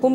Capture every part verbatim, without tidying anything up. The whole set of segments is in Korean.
본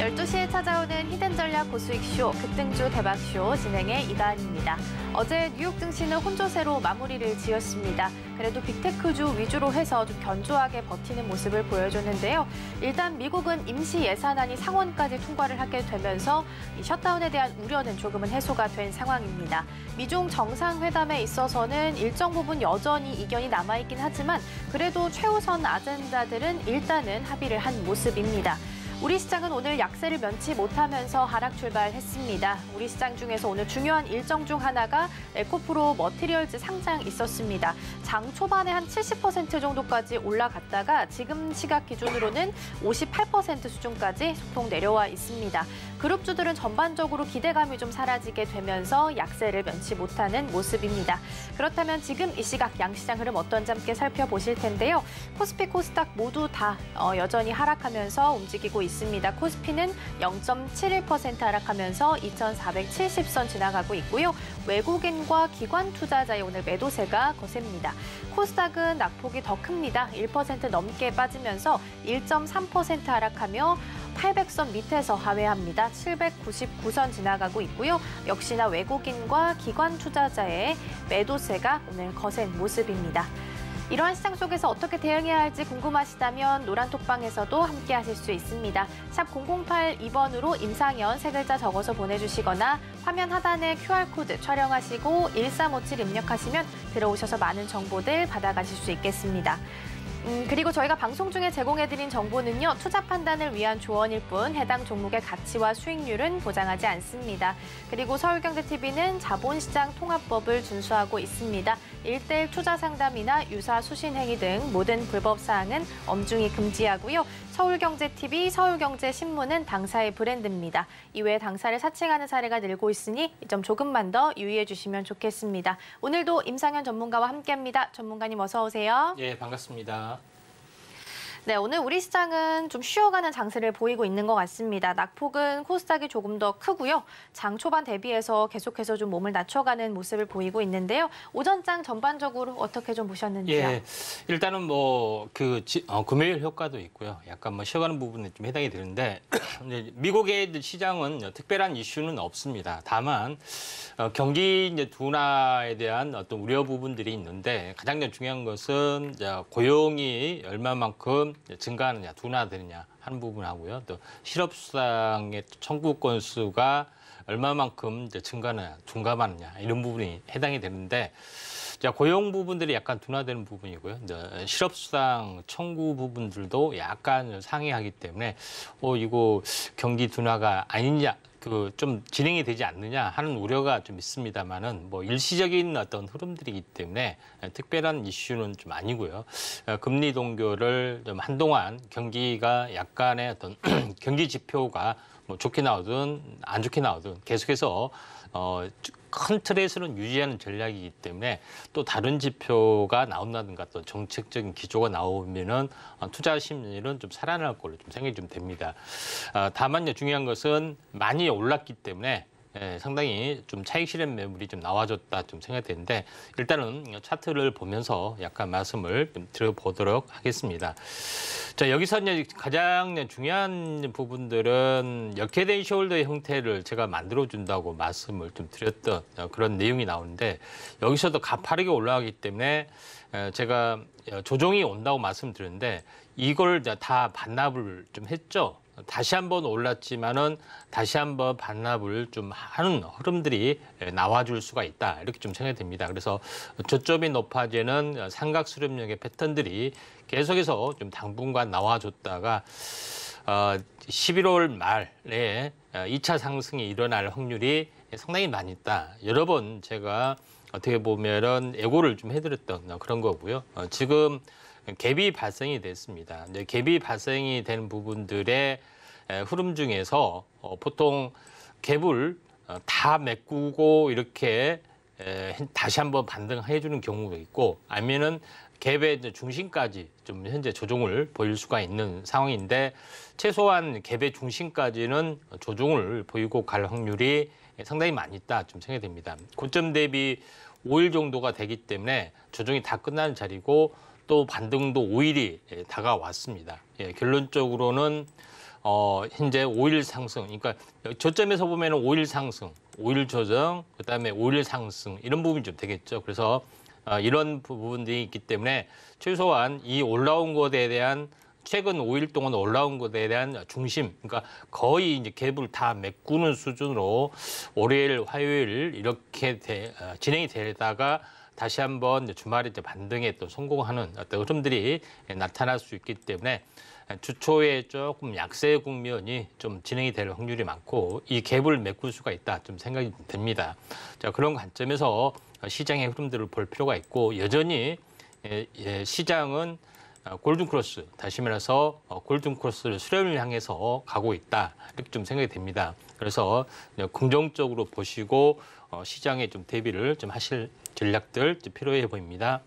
열두 시에 찾아오는 히든전략 고수익쇼, 급등주 대박쇼 진행의 이다은입니다. 어제 뉴욕 증시는 혼조세로 마무리를 지었습니다. 그래도 빅테크주 위주로 해서 좀 견조하게 버티는 모습을 보여줬는데요. 일단 미국은 임시 예산안이 상원까지 통과를 하게 되면서 이 셧다운에 대한 우려는 조금은 해소가 된 상황입니다. 미중 정상회담에 있어서는 일정 부분 여전히 이견이 남아있긴 하지만 그래도 최우선 아젠다들은 일단은 합의를 한 모습입니다. 우리 시장은 오늘 약세를 면치 못하면서 하락 출발했습니다. 우리 시장 중에서 오늘 중요한 일정 중 하나가 에코프로 머티리얼즈 상장 있었습니다. 장 초반에 한 칠십 퍼센트 정도까지 올라갔다가 지금 시각 기준으로는 오십팔 퍼센트 수준까지 소폭 내려와 있습니다. 그룹주들은 전반적으로 기대감이 좀 사라지게 되면서 약세를 면치 못하는 모습입니다. 그렇다면 지금 이 시각 양시장 흐름 어떤지 함께 살펴보실 텐데요. 코스피, 코스닥 모두 다 여전히 하락하면서 움직이고 있습니다. 있습니다. 코스피는 영 점 칠일 퍼센트 하락하면서 이천사백칠십 선 지나가고 있고요. 외국인과 기관 투자자의 오늘 매도세가 거셉니다. 코스닥은 낙폭이 더 큽니다. 일 퍼센트 넘게 빠지면서 일 점 삼 퍼센트 하락하며 팔백 선 밑에서 하회합니다. 칠백구십구 선 지나가고 있고요. 역시나 외국인과 기관 투자자의 매도세가 오늘 거센 모습입니다. 이러한 시장 속에서 어떻게 대응해야 할지 궁금하시다면 노란톡방에서도 함께 하실 수 있습니다. 샵 공공팔이 번으로 임상현 세 글자 적어서 보내주시거나 화면 하단에 큐알코드 촬영하시고 일삼오칠 입력하시면 들어오셔서 많은 정보들 받아가실 수 있겠습니다. 음, 그리고 저희가 방송 중에 제공해드린 정보는요. 투자 판단을 위한 조언일 뿐 해당 종목의 가치와 수익률은 보장하지 않습니다. 그리고 서울경제티비는 자본시장 통합법을 준수하고 있습니다. 일대일 투자 상담이나 유사 수신 행위 등 모든 불법 사항은 엄중히 금지하고요. 서울경제티비, 서울경제신문은 당사의 브랜드입니다. 이외에 당사를 사칭하는 사례가 늘고 있으니 이 점 조금만 더 유의해 주시면 좋겠습니다. 오늘도 임상현 전문가와 함께합니다. 전문가님 어서 오세요. 예, 반갑습니다. 네, 오늘 우리 시장은 좀 쉬어가는 장세를 보이고 있는 것 같습니다. 낙폭은 코스닥이 조금 더 크고요. 장 초반 대비해서 계속해서 좀 몸을 낮춰가는 모습을 보이고 있는데요. 오전장 전반적으로 어떻게 좀 보셨는지요? 예, 일단은 뭐 그 어, 금요일 효과도 있고요. 약간 뭐 쉬어가는 부분에 좀 해당이 되는데 미국의 시장은 특별한 이슈는 없습니다. 다만 어, 경기 이제 둔화에 대한 어떤 우려 부분들이 있는데 가장 중요한 것은 이제 고용이 얼마만큼 증가하느냐, 둔화되느냐 하는 부분하고요. 또 실업수당의 청구 건수가 얼마만큼 이제 증가하느냐, 둔감하느냐 이런 부분이 해당이 되는데 자, 고용 부분들이 약간 둔화되는 부분이고요. 이제 실업수당 청구 부분들도 약간 상이하기 때문에 어, 이거 경기 둔화가 아니냐, 그 좀 진행이 되지 않느냐 하는 우려가 좀 있습니다만은 뭐 일시적인 어떤 흐름들이기 때문에 특별한 이슈는 좀 아니고요. 금리 동결을 좀 한동안 경기가 약간의 어떤 경기 지표가 뭐 좋게 나오든 안 좋게 나오든 계속해서 어, 큰 틀에서는 유지하는 전략이기 때문에 또 다른 지표가 나온다든가 또 정책적인 기조가 나오면은 투자 심리는 좀 살아날 걸로 좀 생각이 좀 됩니다. 아, 다만 중요한 것은 많이 올랐기 때문에 예, 상당히 좀 차익 실현 매물이 좀 나와줬다 좀 생각되는데 일단은 차트를 보면서 약간 말씀을 좀 드려보도록 하겠습니다. 자, 여기서 이제 가장 중요한 부분들은 역회된 숄더의 형태를 제가 만들어준다고 말씀을 좀 드렸던 그런 내용이 나오는데 여기서도 가파르게 올라가기 때문에 제가 조정이 온다고 말씀드렸는데 이걸 다 반납을 좀 했죠. 다시 한번 올랐지만은 다시 한번 반납을 좀 하는 흐름들이 나와줄 수가 있다 이렇게 좀 생각이 됩니다. 그래서 저점이 높아지는 삼각 수렴형의 패턴들이 계속해서 좀 당분간 나와줬다가 십일월 말에 이 차 상승이 일어날 확률이 상당히 많이 있다. 여러 번 제가 어떻게 보면은 예고를 좀 해드렸던 그런 거고요. 지금 갭이 발생이 됐습니다. 이제 갭이 발생이 된 부분들의 흐름 중에서 보통 갭을 다 메꾸고 이렇게 다시 한번 반등해주는 경우도 있고 아니면은 갭의 이제 중심까지 좀 현재 조정을 보일 수가 있는 상황인데 최소한 갭의 중심까지는 조정을 보이고 갈 확률이 상당히 많이 있다 좀 생각이 됩니다. 고점 대비 오일 정도가 되기 때문에 조정이 다 끝나는 자리고 또 반등도 오일이 다가왔습니다. 예, 결론적으로는 어, 현재 오일 상승, 그러니까 저점에서 보면 오일 상승, 오일 조정, 그다음에 오일 상승 이런 부분이 좀 되겠죠. 그래서 어, 이런 부분들이 있기 때문에 최소한 이 올라온 것에 대한 최근 오일 동안 올라온 것에 대한 중심, 그러니까 거의 이제 갭을 다 메꾸는 수준으로 월요일, 화요일 이렇게 되, 어, 진행이 되다가 다시 한번 주말에 이제 반등에 또 성공하는 어떤 흐름들이 나타날 수 있기 때문에 주초에 조금 약세 국면이 좀 진행이 될 확률이 많고 이 갭을 메꿀 수가 있다 좀 생각이 됩니다. 자, 그런 관점에서 시장의 흐름들을 볼 필요가 있고 여전히 시장은 골든크로스, 다시 말해서 골든크로스를 수렴을 향해서 가고 있다 이렇게 좀 생각이 됩니다. 그래서 긍정적으로 보시고 시장에 좀 대비를 좀 하실 전략들 좀 필요해 보입니다.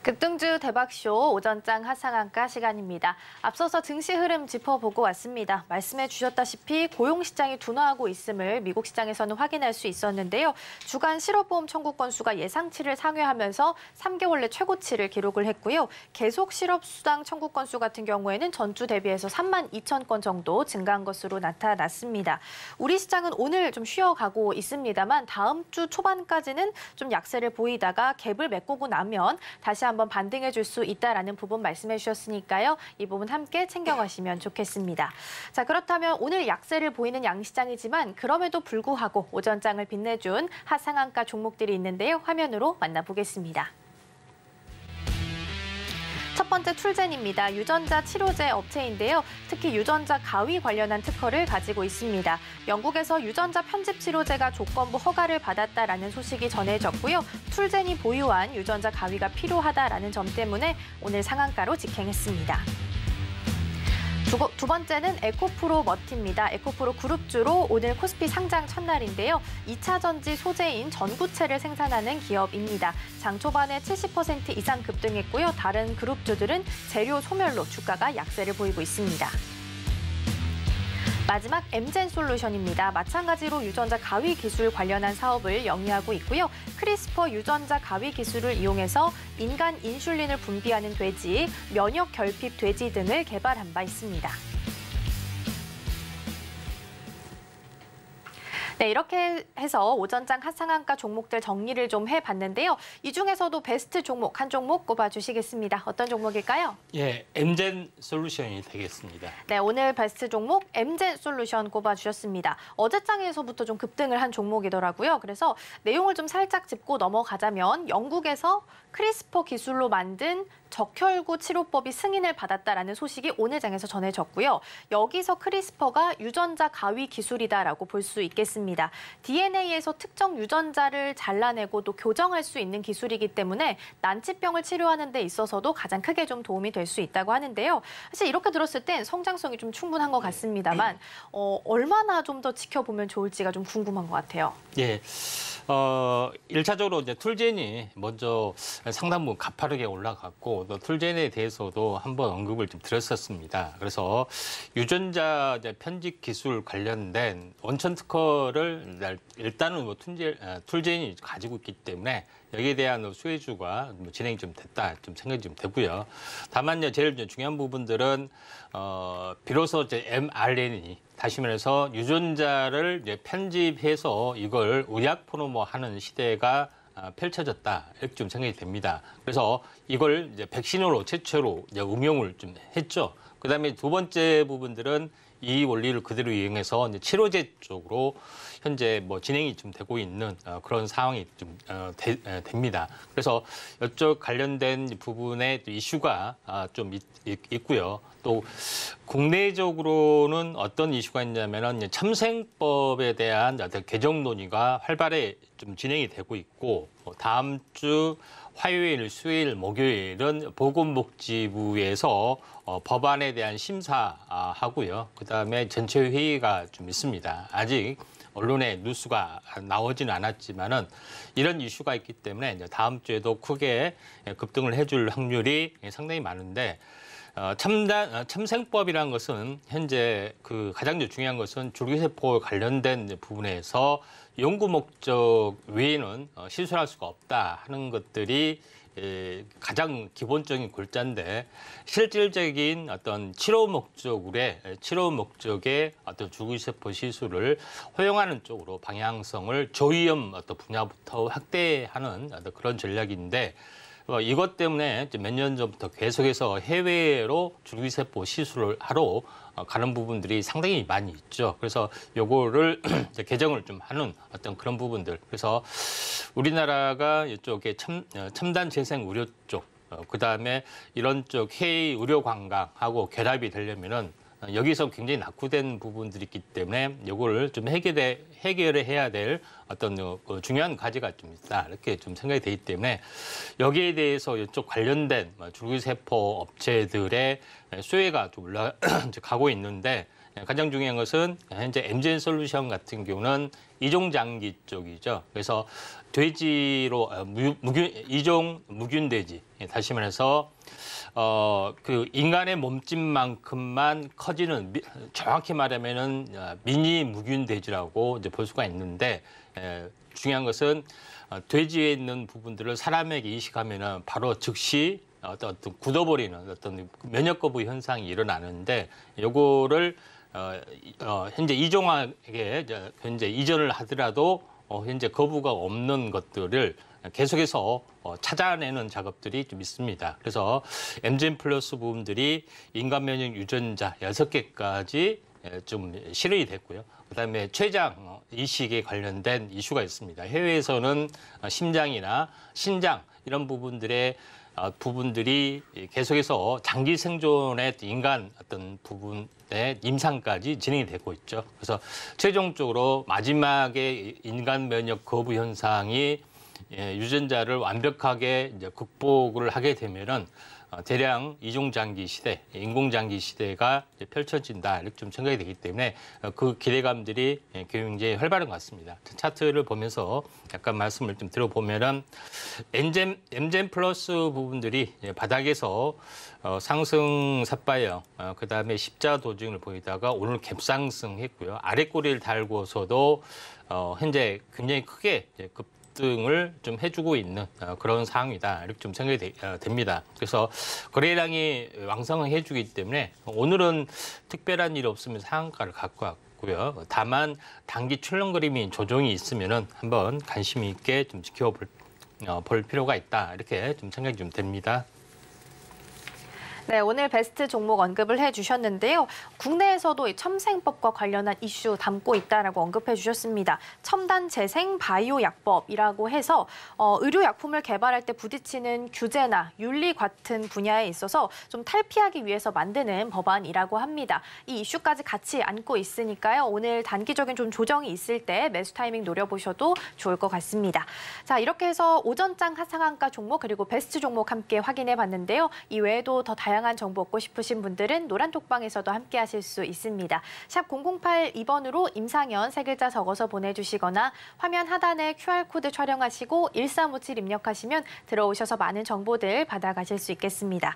급등주 대박쇼 오전장 하상한가 시간입니다. 앞서서 증시 흐름 짚어보고 왔습니다. 말씀해 주셨다시피 고용시장이 둔화하고 있음을 미국 시장에서는 확인할 수 있었는데요. 주간 실업보험 청구 건수가 예상치를 상회하면서 삼 개월 내 최고치를 기록을 했고요. 계속 실업수당 청구 건수 같은 경우에는 전주 대비해서 삼만 이천 건 정도 증가한 것으로 나타났습니다. 우리 시장은 오늘 좀 쉬어가고 있습니다만 다음 주 초반까지는 좀 약세를 보이다가 갭을 메꾸고 나면 다시 한번 한번 반등해 줄 수 있다라는 부분 말씀해 주셨으니까요. 이 부분 함께 챙겨가시면 좋겠습니다. 자, 그렇다면 오늘 약세를 보이는 양시장이지만 그럼에도 불구하고 오전장을 빛내준 하상한가 종목들이 있는데요. 화면으로 만나보겠습니다. 첫 번째 출젠입니다. 유전자 치료제 업체인데요. 특히 유전자 가위 관련한 특허를 가지고 있습니다. 영국에서 유전자 편집 치료제가 조건부 허가를 받았다라는 소식이 전해졌고요. 출젠이 보유한 유전자 가위가 필요하다라는 점 때문에 오늘 상한가로 직행했습니다. 두 번째는 에코프로 머티입니다. 에코프로 그룹주로 오늘 코스피 상장 첫날인데요. 이 차 전지 소재인 전구체를 생산하는 기업입니다. 장 초반에 칠십 퍼센트 이상 급등했고요. 다른 그룹주들은 재료 소멸로 주가가 약세를 보이고 있습니다. 마지막 엠젠솔루션입니다. 마찬가지로 유전자 가위 기술 관련한 사업을 영위하고 있고요. 크리스퍼 유전자 가위 기술을 이용해서 인간 인슐린을 분비하는 돼지, 면역 결핍 돼지 등을 개발한 바 있습니다. 네, 이렇게 해서 오전장 하상한가 종목들 정리를 좀 해봤는데요. 이 중에서도 베스트 종목 한 종목 꼽아주시겠습니다. 어떤 종목일까요? 예, 엠젠솔루션이 되겠습니다. 네, 오늘 베스트 종목 엠젠솔루션 꼽아주셨습니다. 어제장에서부터 좀 급등을 한 종목이더라고요. 그래서 내용을 좀 살짝 짚고 넘어가자면 영국에서 크리스퍼 기술로 만든 적혈구 치료법이 승인을 받았다라는 소식이 오늘 장에서 전해졌고요. 여기서 크리스퍼가 유전자 가위 기술이다라고 볼 수 있겠습니다. 디엔에이에서 특정 유전자를 잘라내고 또 교정할 수 있는 기술이기 때문에 난치병을 치료하는 데 있어서도 가장 크게 좀 도움이 될 수 있다고 하는데요. 사실 이렇게 들었을 땐 성장성이 좀 충분한 것 같습니다만 어, 얼마나 좀 더 지켜보면 좋을지가 좀 궁금한 것 같아요. 예, 어, 일차적으로 이제 툴젠이 먼저 상당 부분 가파르게 올라갔고 또 툴젠에 대해서도 한번 언급을 좀 드렸었습니다. 그래서 유전자 편집 기술 관련된 원천 특허를 일단은 뭐 툴젠이 가지고 있기 때문에 여기에 대한 수혜주가 진행이 좀 됐다 좀 생각이 좀 되고요. 다만 제일 중요한 부분들은 어, 비로소 이제 엠알엔이 다시 말해서 유전자를 이제 편집해서 이걸 의약품으로 뭐 하는 시대가 펼쳐졌다 이렇게 좀 생각이 됩니다. 그래서 이걸 이제 백신으로 최초로 이제 응용을 좀 했죠. 그다음에 두 번째 부분들은 이 원리를 그대로 이용해서 이제 치료제 쪽으로 현재 뭐 진행이 좀 되고 있는 그런 상황이 좀 되, 됩니다. 그래서 이쪽 관련된 부분의 이슈가 좀 있, 있고요. 또 국내적으로는 어떤 이슈가 있냐면은 참생법에 대한 개정 논의가 활발히 좀 진행이 되고 있고 다음 주 화요일, 수요일, 목요일은 보건복지부에서 어, 법안에 대한 심사하고요. 그다음에 전체 회의가 좀 있습니다. 아직 언론에 뉴스가 나오진 않았지만은 이런 이슈가 있기 때문에 이제 다음 주에도 크게 급등을 해줄 확률이 상당히 많은데 어, 첨단 참생법이라는 것은 현재 그 가장 중요한 것은 줄기세포 관련된 부분에서 연구 목적 외에는 시술할 수가 없다 하는 것들이 가장 기본적인 골자인데 실질적인 어떤 치료 목적의 치료 목적의 어떤 줄기세포 시술을 허용하는 쪽으로 방향성을 저위험 어떤 분야부터 확대하는 어떤 그런 전략인데 이것 때문에 몇 년 전부터 계속해서 해외로 줄기세포 시술을 하러 가는 부분들이 상당히 많이 있죠. 그래서 요거를 개정을 좀 하는 어떤 그런 부분들. 그래서 우리나라가 이쪽에 첨, 첨단 재생 의료 쪽, 그다음에 이런 쪽 해외 의료 관광하고 결합이 되려면은 여기서 굉장히 낙후된 부분들이 있기 때문에 요거를 좀 해결해, 해결을 해야 될 어떤 중요한 과제가 좀 있다. 이렇게 좀 생각이 되기 때문에 여기에 대해서 이쪽 관련된 줄기세포 업체들의 수혜가 좀 올라가고 있는데 가장 중요한 것은 현재 엠젠솔루션 같은 경우는 이종장기 쪽이죠. 그래서 돼지로 무, 무균, 이종 무균돼지 다시 말해서 어, 그 인간의 몸집만큼만 커지는 미, 정확히 말하면은 미니 무균돼지라고 이제 볼 수가 있는데 에, 중요한 것은 돼지에 있는 부분들을 사람에게 이식하면은 바로 즉시 어떤, 어떤 굳어버리는 어떤 면역거부 현상이 일어나는데 요거를 어, 어, 현재 이종학에 현재 이전을 하더라도 어, 현재 거부가 없는 것들을 계속해서 어, 찾아내는 작업들이 좀 있습니다. 그래서 엠젠 플러스 부분들이 인간 면역 유전자 여섯 개까지 좀 실현이 됐고요. 그다음에 췌장 이식에 관련된 이슈가 있습니다. 해외에서는 심장이나 신장 이런 부분들의 부분들이 계속해서 장기 생존의 인간 어떤 부분의 임상까지 진행이 되고 있죠. 그래서 최종적으로 마지막에 인간 면역 거부 현상이 유전자를 완벽하게 이제 극복을 하게 되면은 대량 이종장기 시대, 인공장기 시대가 이제 펼쳐진다 이렇게 좀 생각이 되기 때문에 그 기대감들이 굉장히 활발한 것 같습니다. 차트를 보면서 약간 말씀을 좀 들어보면은 엠젠, 엠젠 플러스 부분들이 바닥에서 어, 상승 삿바형, 어, 그 다음에 십자 도중을 보이다가 오늘 갭상승했고요. 아래 꼬리를 달고서도 어, 현재 굉장히 크게 이제 급 등을 좀 해주고 있는 그런 상황이다 이렇게 좀 생각이 됩니다. 그래서 거래량이 왕성하게 해주기 때문에 오늘은 특별한 일 없으면 상한가를 갖고 왔고요. 다만 단기 출렁거림이 조정이 있으면은 한번 관심 있게 좀 지켜볼 어, 볼 필요가 있다 이렇게 좀 생각이 좀 됩니다. 네, 오늘 베스트 종목 언급을 해주셨는데요. 국내에서도 이 첨생법과 관련한 이슈 담고 있다라고 언급해 주셨습니다. 첨단 재생 바이오 약법이라고 해서 어, 의료 약품을 개발할 때 부딪히는 규제나 윤리 같은 분야에 있어서 좀 탈피하기 위해서 만드는 법안이라고 합니다. 이 이슈까지 같이 안고 있으니까요. 오늘 단기적인 좀 조정이 있을 때 매수 타이밍 노려보셔도 좋을 것 같습니다. 자, 이렇게 해서 오전장 하상한가 종목 그리고 베스트 종목 함께 확인해 봤는데요. 이 외에도 더 다양한 다양한 정보 얻고 싶으신 분들은 노란톡방에서도 함께하실 수 있습니다. 샵 공공팔이 번으로 임상현 세 글자 적어서 보내주시거나 화면 하단에 큐알코드 촬영하시고 일삼오칠 입력하시면 들어오셔서 많은 정보들 받아가실 수 있겠습니다.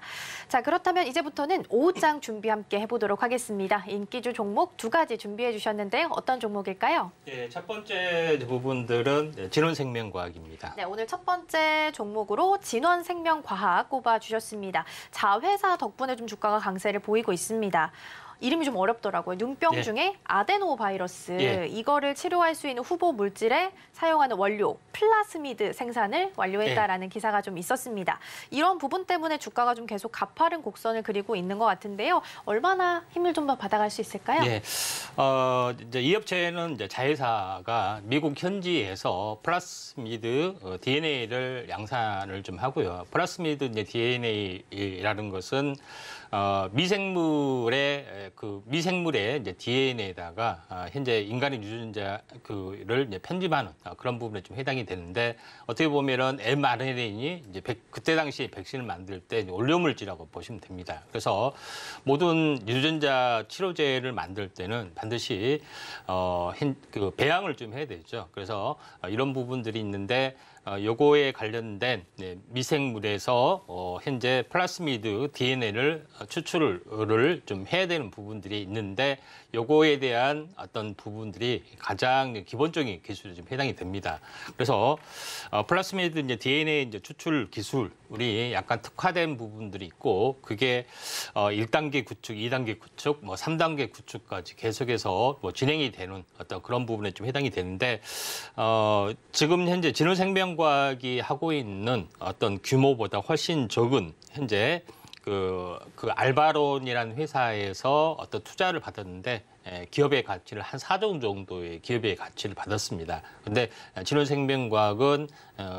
자, 그렇다면 이제부터는 오후장 준비 함께 해보도록 하겠습니다. 인기주 종목 두 가지 준비해 주셨는데요. 어떤 종목일까요? 네, 첫 번째 부분들은 진원생명과학입니다. 네, 오늘 첫 번째 종목으로 진원생명과학 꼽아주셨습니다. 자회사 덕분에 좀 주가가 강세를 보이고 있습니다. 이름이 좀 어렵더라고요. 눈병 예. 중에 아데노바이러스 예. 이거를 치료할 수 있는 후보 물질에 사용하는 원료 플라스미드 생산을 완료했다라는 예. 기사가 좀 있었습니다. 이런 부분 때문에 주가가 좀 계속 가파른 곡선을 그리고 있는 것 같은데요. 얼마나 힘을 좀 더 받아갈 수 있을까요? 예. 어, 이제 이 업체는 이제 자회사가 미국 현지에서 플라스미드 어, 디엔에이를 양산을 좀 하고요. 플라스미드 이제 디엔에이라는 것은 어, 미생물의 그 미생물의 이제 디엔에이에다가 현재 인간의 유전자를 이제 편집하는 그런 부분에 좀 해당이 됩니다. 되는데 어떻게 보면은 엠알엔에이 이제 백, 그때 당시 백신을 만들 때 원료물질이라고 보시면 됩니다. 그래서 모든 유전자 치료제를 만들 때는 반드시 어, 그 배양을 좀 해야 되죠. 그래서 이런 부분들이 있는데 요거에 관련된 미생물에서 현재 플라스미드 디엔에이를 추출을 좀 해야 되는 부분들이 있는데 요거에 대한 어떤 부분들이 가장 기본적인 기술에 좀 해당이 됩니다. 그래서 플라스미드 이제 디엔에이 이제 추출 기술이 약간 특화된 부분들이 있고 그게 일 단계 구축, 이 단계 구축, 뭐 삼 단계 구축까지 계속해서 뭐 진행이 되는 어떤 그런 부분에 좀 해당이 되는데 어, 지금 현재 진원생명 과학이 하고 있는 어떤 규모보다 훨씬 적은 현재 그, 그 알바론이라는 회사에서 어떤 투자를 받았는데 기업의 가치를 한 사 조 정도의 기업의 가치를 받았습니다. 근데 진원생명과학은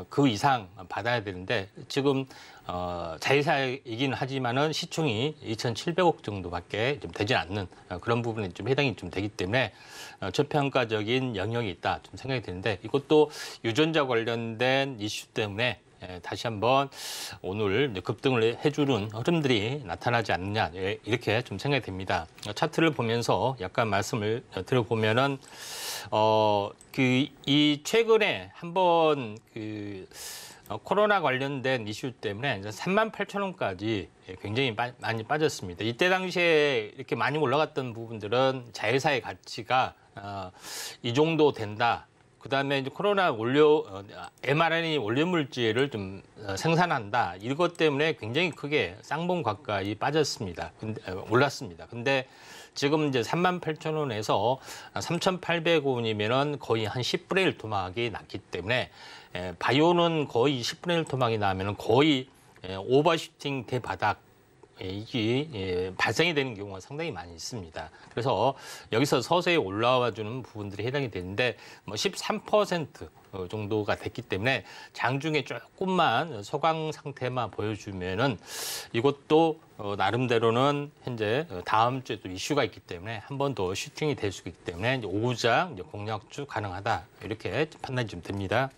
그 이상 받아야 되는데 지금 어, 자회사이긴 하지만은 시총이 이천칠백억 정도밖에 좀 되지 않는 그런 부분에 좀 해당이 좀 되기 때문에 저평가적인 영역이 있다 좀 생각이 드는데 이것도 유전자 관련된 이슈 때문에 다시 한번 오늘 급등을 해주는 흐름들이 나타나지 않느냐 이렇게 좀 생각이 됩니다. 차트를 보면서 약간 말씀을 들어보면은 어, 그 이 최근에 한번 그 코로나 관련된 이슈 때문에 삼만 팔천 원까지 굉장히 빠, 많이 빠졌습니다. 이때 당시에 이렇게 많이 올라갔던 부분들은 자회사의 가치가 어, 이 정도 된다. 그다음에 이제 코로나 원료 엠알엔에이 원료 물질을 좀 생산한다. 이것 때문에 굉장히 크게 쌍봉 가까이 빠졌습니다. 근데, 올랐습니다. 근데 지금 이제 삼만 팔천 원에서 삼천팔백 원이면은 거의 한 십분의 일 토막이 났기 때문에 바이오는 거의 십분의 일 토막이 나면은 거의 오버슈팅 대바닥 이게 발생이 되는 경우가 상당히 많이 있습니다. 그래서 여기서 서서히 올라와 주는 부분들이 해당이 되는데 뭐 십삼 퍼센트 정도가 됐기 때문에 장중에 조금만 소강 상태만 보여주면은 이것도 나름대로는 현재 다음 주에 또 이슈가 있기 때문에 한 번 더 슈팅이 될 수 있기 때문에 오후장 공략주 가능하다 이렇게 판단이 좀 됩니다.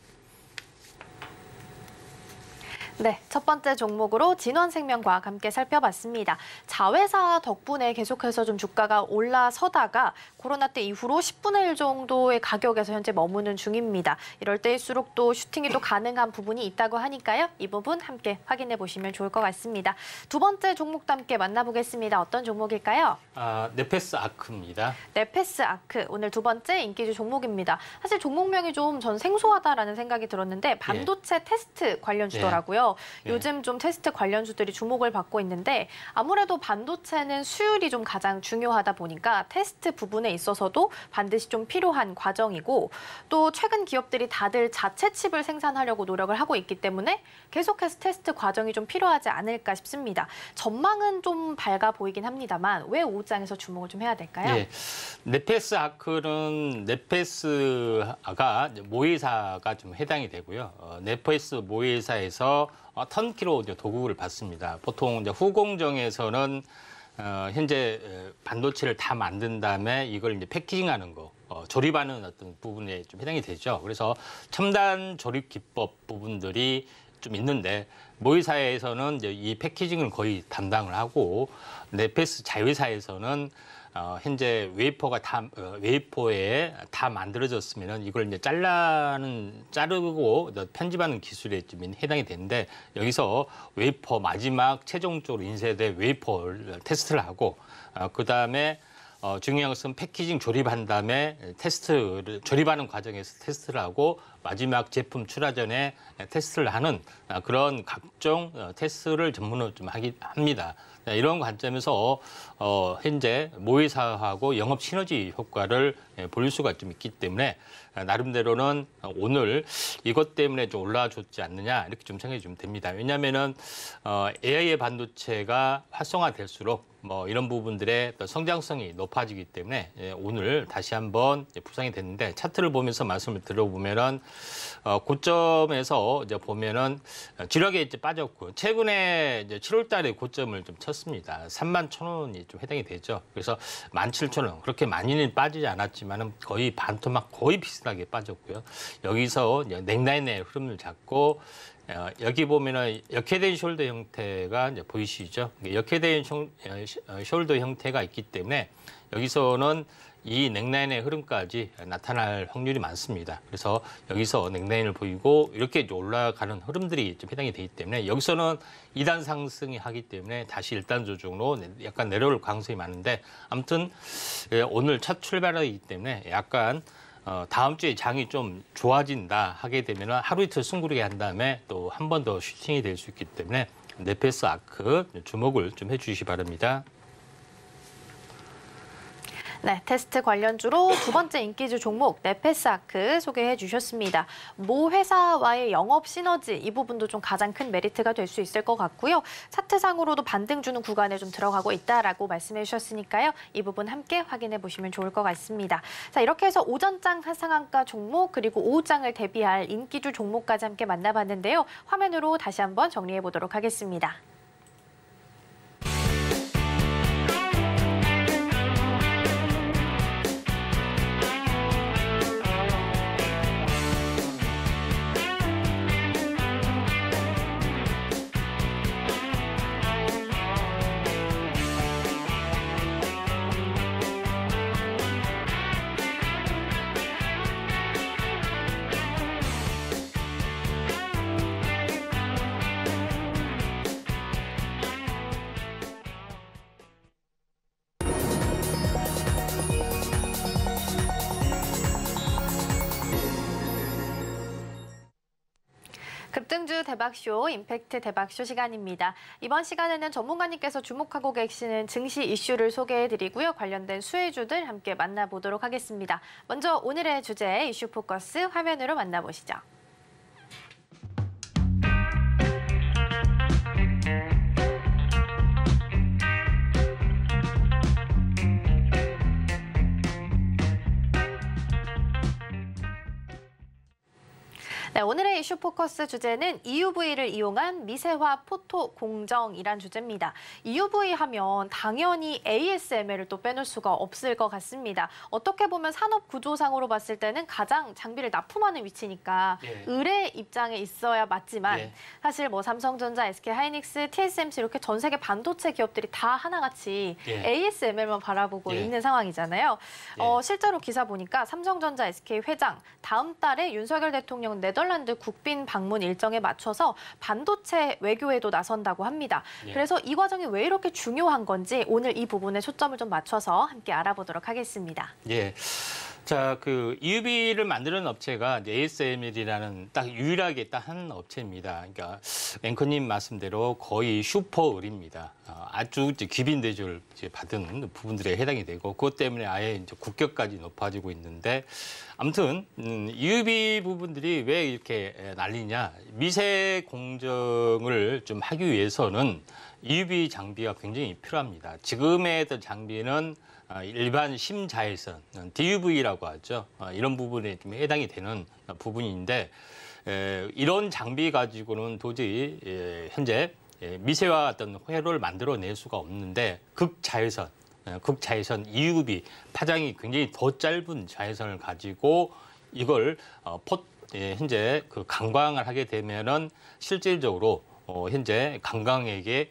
네, 첫 번째 종목으로 진원생명과학 함께 살펴봤습니다. 자회사 덕분에 계속해서 좀 주가가 올라서다가 코로나 때 이후로 십분의 일 정도의 가격에서 현재 머무는 중입니다. 이럴 때일수록 또 슈팅이 또 가능한 부분이 있다고 하니까요. 이 부분 함께 확인해 보시면 좋을 것 같습니다. 두 번째 종목도 함께 만나보겠습니다. 어떤 종목일까요? 아, 네패스아크입니다. 네패스아크, 오늘 두 번째 인기주 종목입니다. 사실 종목명이 좀 전 생소하다라는 생각이 들었는데 반도체 예. 테스트 관련 주더라고요. 예. 요즘 좀 테스트 관련주들이 주목을 받고 있는데 아무래도 반도체는 수율이 좀 가장 중요하다 보니까 테스트 부분에 있어서도 반드시 좀 필요한 과정이고 또 최근 기업들이 다들 자체 칩을 생산하려고 노력을 하고 있기 때문에 계속해서 테스트 과정이 좀 필요하지 않을까 싶습니다. 전망은 좀 밝아 보이긴 합니다만 왜 오후장에서 주목을 좀 해야 될까요? 네, 네패스아크는 네패스가 모회사가 좀 해당이 되고요. 어, 네패스 모회사에서 턴키로 이제 도구를 받습니다. 보통 이제 후공정에서는 어, 현재 반도체를 다 만든 다음에 이걸 이제 패키징하는 거, 어, 조립하는 어떤 부분에 좀 해당이 되죠. 그래서 첨단 조립 기법 부분들이 좀 있는데 모의사에서는 이제 이 패키징을 거의 담당을 하고 네패스 자회사에서는 어, 현재 웨이퍼가 다 어, 웨이퍼에 다 만들어졌으면은 이걸 이제 잘라는 자르고 편집하는 기술에 좀 해당이 되는데 여기서 웨이퍼 마지막 최종적으로 인쇄된 웨이퍼를 테스트를 하고 어, 그 다음에 어, 중요한 것은 패키징 조립한 다음에 테스트를 조립하는 과정에서 테스트를 하고 마지막 제품 출하 전에 테스트를 하는 어, 그런 각종 어, 테스트를 전문으로 좀 하기 합니다. 이런 관점에서 어, 현재 모의사하고 영업 시너지 효과를 볼 수가 좀 있기 때문에 나름대로는 오늘 이것 때문에 좀 올라줬지 않느냐 이렇게 좀 생각이 좀 됩니다. 왜냐하면은 어, 에이아이의 반도체가 활성화될수록 뭐 이런 부분들의 성장성이 높아지기 때문에 오늘 다시 한번 부상이 됐는데, 차트를 보면서 말씀을 들어보면은 고점에서 이제 보면은 주력에 이제 빠졌고, 최근에 이제 칠월 달에 고점을 좀 쳤습니다. 삼만 천 원이 좀 해당이 되죠. 그래서 만 칠천 원, 그렇게 많이는 빠지지 않았지만은 거의 반토막 거의 비슷하게 빠졌고요. 여기서 냉라인의 흐름을 잡고, 어, 여기 보면은 역회된 숄더 형태가 이제 보이시죠? 역회된 숄더 형태가 있기 때문에 여기서는 이 넥라인의 흐름까지 나타날 확률이 많습니다. 그래서 여기서 넥라인을 보이고 이렇게 올라가는 흐름들이 좀 해당이 되기 때문에 여기서는 이 단 상승이 하기 때문에 다시 일 단 조정으로 약간 내려올 가능성이 많은데, 아무튼 오늘 첫 출발하기 때문에 약간 어, 다음 주에 장이 좀 좋아진다 하게 되면 하루 이틀 숨구르게 한 다음에 또 한 번 더 슈팅이 될 수 있기 때문에 네패스아크 주목을 좀 해주시기 바랍니다. 네, 테스트 관련주로 두 번째 인기주 종목 네패스아크 소개해 주셨습니다. 모 회사와의 영업 시너지, 이 부분도 좀 가장 큰 메리트가 될 수 있을 것 같고요. 차트상으로도 반등 주는 구간에 좀 들어가고 있다라고 말씀해 주셨으니까요. 이 부분 함께 확인해 보시면 좋을 것 같습니다. 자, 이렇게 해서 오전장 상한가 종목 그리고 오후장을 대비할 인기주 종목까지 함께 만나봤는데요. 화면으로 다시 한번 정리해 보도록 하겠습니다. 급등주 대박쇼, 임팩트 대박쇼 시간입니다. 이번 시간에는 전문가님께서 주목하고 계시는 증시 이슈를 소개해드리고요. 관련된 수혜주들 함께 만나보도록 하겠습니다. 먼저 오늘의 주제, 이슈 포커스 화면으로 만나보시죠. 네, 오늘의 이슈 포커스 주제는 이유브이를 이용한 미세화 포토 공정이란 주제입니다. 이유브이 하면 당연히 에이에스엠엘을 또 빼놓을 수가 없을 것 같습니다. 어떻게 보면 산업 구조상으로 봤을 때는 가장 장비를 납품하는 위치니까 예. 의뢰 입장에 있어야 맞지만 예. 사실 뭐 삼성전자, 에스케이하이닉스, 티에스엠씨 이렇게 전 세계 반도체 기업들이 다 하나같이 예. 에이에스엠엘만 바라보고 예. 있는 상황이잖아요. 예. 어, 실제로 기사 보니까 삼성전자 에스케이 회장 다음 달에 윤석열 대통령 네덜란드 네덜란드 국빈 방문 일정에 맞춰서 반도체 외교에도 나선다고 합니다. 예. 그래서 이 과정이 왜 이렇게 중요한 건지 오늘 이 부분에 초점을 좀 맞춰서 함께 알아보도록 하겠습니다. 예. 자, 그 이유브이를 만드는 업체가 이제 에이에스엠엘이라는 딱 유일하게 딱 한 업체입니다. 그러니까 앵커님 말씀대로 거의 슈퍼 을입니다. 아주 귀빈 대접을 받은 부분들에 해당이 되고, 그것 때문에 아예 이제 국격까지 높아지고 있는데, 아무튼 음, 이유브이 부분들이 왜 이렇게 난리냐? 미세 공정을 좀 하기 위해서는 이유브이 장비가 굉장히 필요합니다. 지금의 장비는 일반 심자외선, 디유브이라고 하죠. 이런 부분에 좀 해당이 되는 부분인데, 이런 장비 가지고는 도저히 현재 미세와 어떤 회로를 만들어낼 수가 없는데, 극자외선, 극자외선 이유브이 파장이 굉장히 더 짧은 자외선을 가지고 이걸 현재 강광을 하게 되면은 실질적으로 현재 강광에게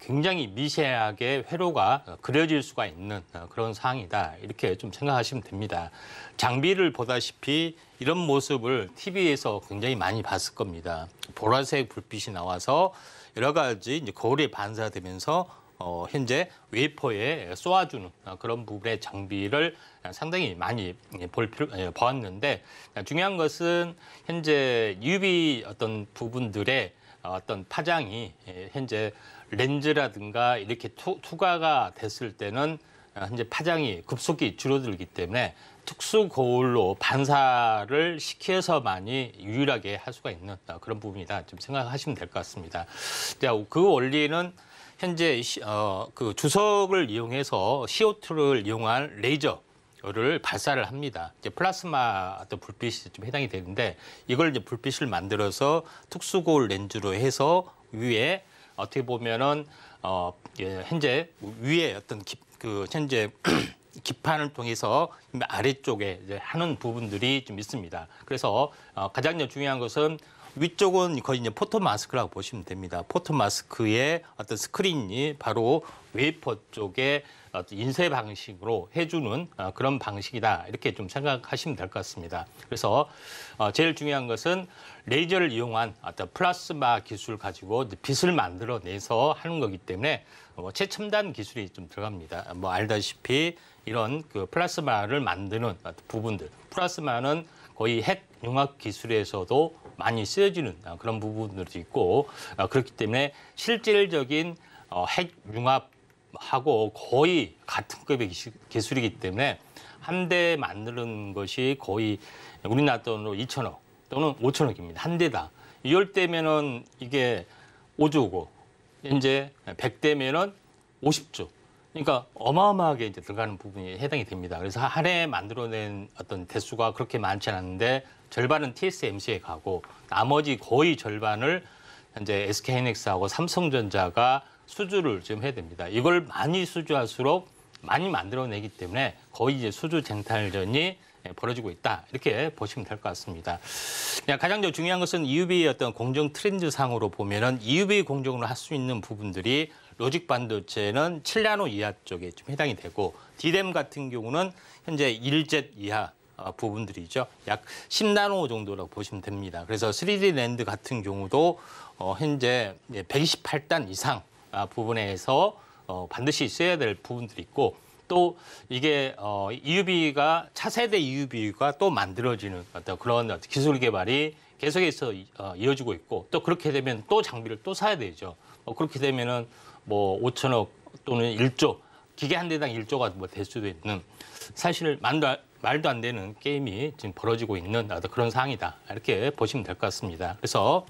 굉장히 미세하게 회로가 그려질 수가 있는 그런 상황이다, 이렇게 좀 생각하시면 됩니다. 장비를 보다시피 이런 모습을 티비에서 굉장히 많이 봤을 겁니다. 보라색 불빛이 나와서 여러 가지 이제 거울에 반사되면서 어, 현재 웨이퍼에 쏘아주는 그런 부분의 장비를 상당히 많이 볼 필요, 보았는데, 중요한 것은 현재 유브이 어떤 부분들의 어떤 파장이 현재 렌즈라든가 이렇게 투과가 됐을 때는 현재 파장이 급속히 줄어들기 때문에 특수 거울로 반사를 시켜서만이 유일하게 할 수가 있는 그런 부분이다, 좀 생각하시면 될 것 같습니다. 그 원리는 현재 어, 그 주석을 이용해서 씨오투를 이용한 레이저를 발사를 합니다. 이제 플라스마도 불빛이 좀 해당이 되는데 이걸 이제 불빛을 만들어서 특수 고울 렌즈로 해서 위에 어떻게 보면은 어, 예, 현재 위에 어떤 기, 그 현재 기판을 통해서 아래쪽에 이제 하는 부분들이 좀 있습니다. 그래서 어, 가장 중요한 것은 위쪽은 거의 이제 포토 마스크라고 보시면 됩니다. 포토 마스크의 어떤 스크린이 바로 웨이퍼 쪽에 인쇄 방식으로 해주는 그런 방식이다. 이렇게 좀 생각하시면 될 것 같습니다. 그래서 제일 중요한 것은 레이저를 이용한 어떤 플라스마 기술 가지고 빛을 만들어내서 하는 거기 때문에 뭐 최첨단 기술이 좀 들어갑니다. 뭐 알다시피 이런 그 플라스마를 만드는 부분들, 플라스마는 거의 핵 융합 기술에서도 많이 쓰여지는 그런 부분들도 있고 그렇기 때문에 실질적인 핵 융합하고 거의 같은 급의 기술이기 때문에 한 대 만드는 것이 거의 우리나라 돈으로 이천억 또는 오천억입니다. 한 대다. 이럴 때면은 이게 오조고 이제 백 대면은 오십조. 그러니까 어마어마하게 이제 들어가는 부분이 해당이 됩니다. 그래서 한 해에 만들어낸 어떤 대수가 그렇게 많지 않은데 절반은 티에스엠씨에 가고 나머지 거의 절반을 현재 에스케이하이닉스하고 삼성전자가 수주를 지금 해야 됩니다. 이걸 많이 수주할수록 많이 만들어내기 때문에 거의 이제 수주 쟁탈전이 벌어지고 있다. 이렇게 보시면 될 것 같습니다. 가장 중요한 것은 이유비의 어떤 공정 트렌드상으로 보면은 이유비 공정으로 할 수 있는 부분들이 로직 반도체는 칠 나노 이하 쪽에 좀 해당이 되고 디램 같은 경우는 현재 일 젯 이하 부분들이죠. 약 십 나노 정도라고 보시면 됩니다. 그래서 쓰리디 랜드 같은 경우도 현재 백이십팔 단 이상 부분에서 반드시 써야 될 부분들이 있고 또 이게 이유비가 차세대 이유비가 또 만들어지는 어떤 그런 기술 개발이 계속해서 이어지고 있고 또 그렇게 되면 또 장비를 또 사야 되죠. 그렇게 되면은 뭐 오천억 또는 일조 기계 한 대당 일조가 뭐 될 수도 있는 사실 말도, 말도 안 되는 게임이 지금 벌어지고 있는 그런 상황이다. 이렇게 보시면 될 것 같습니다. 그래서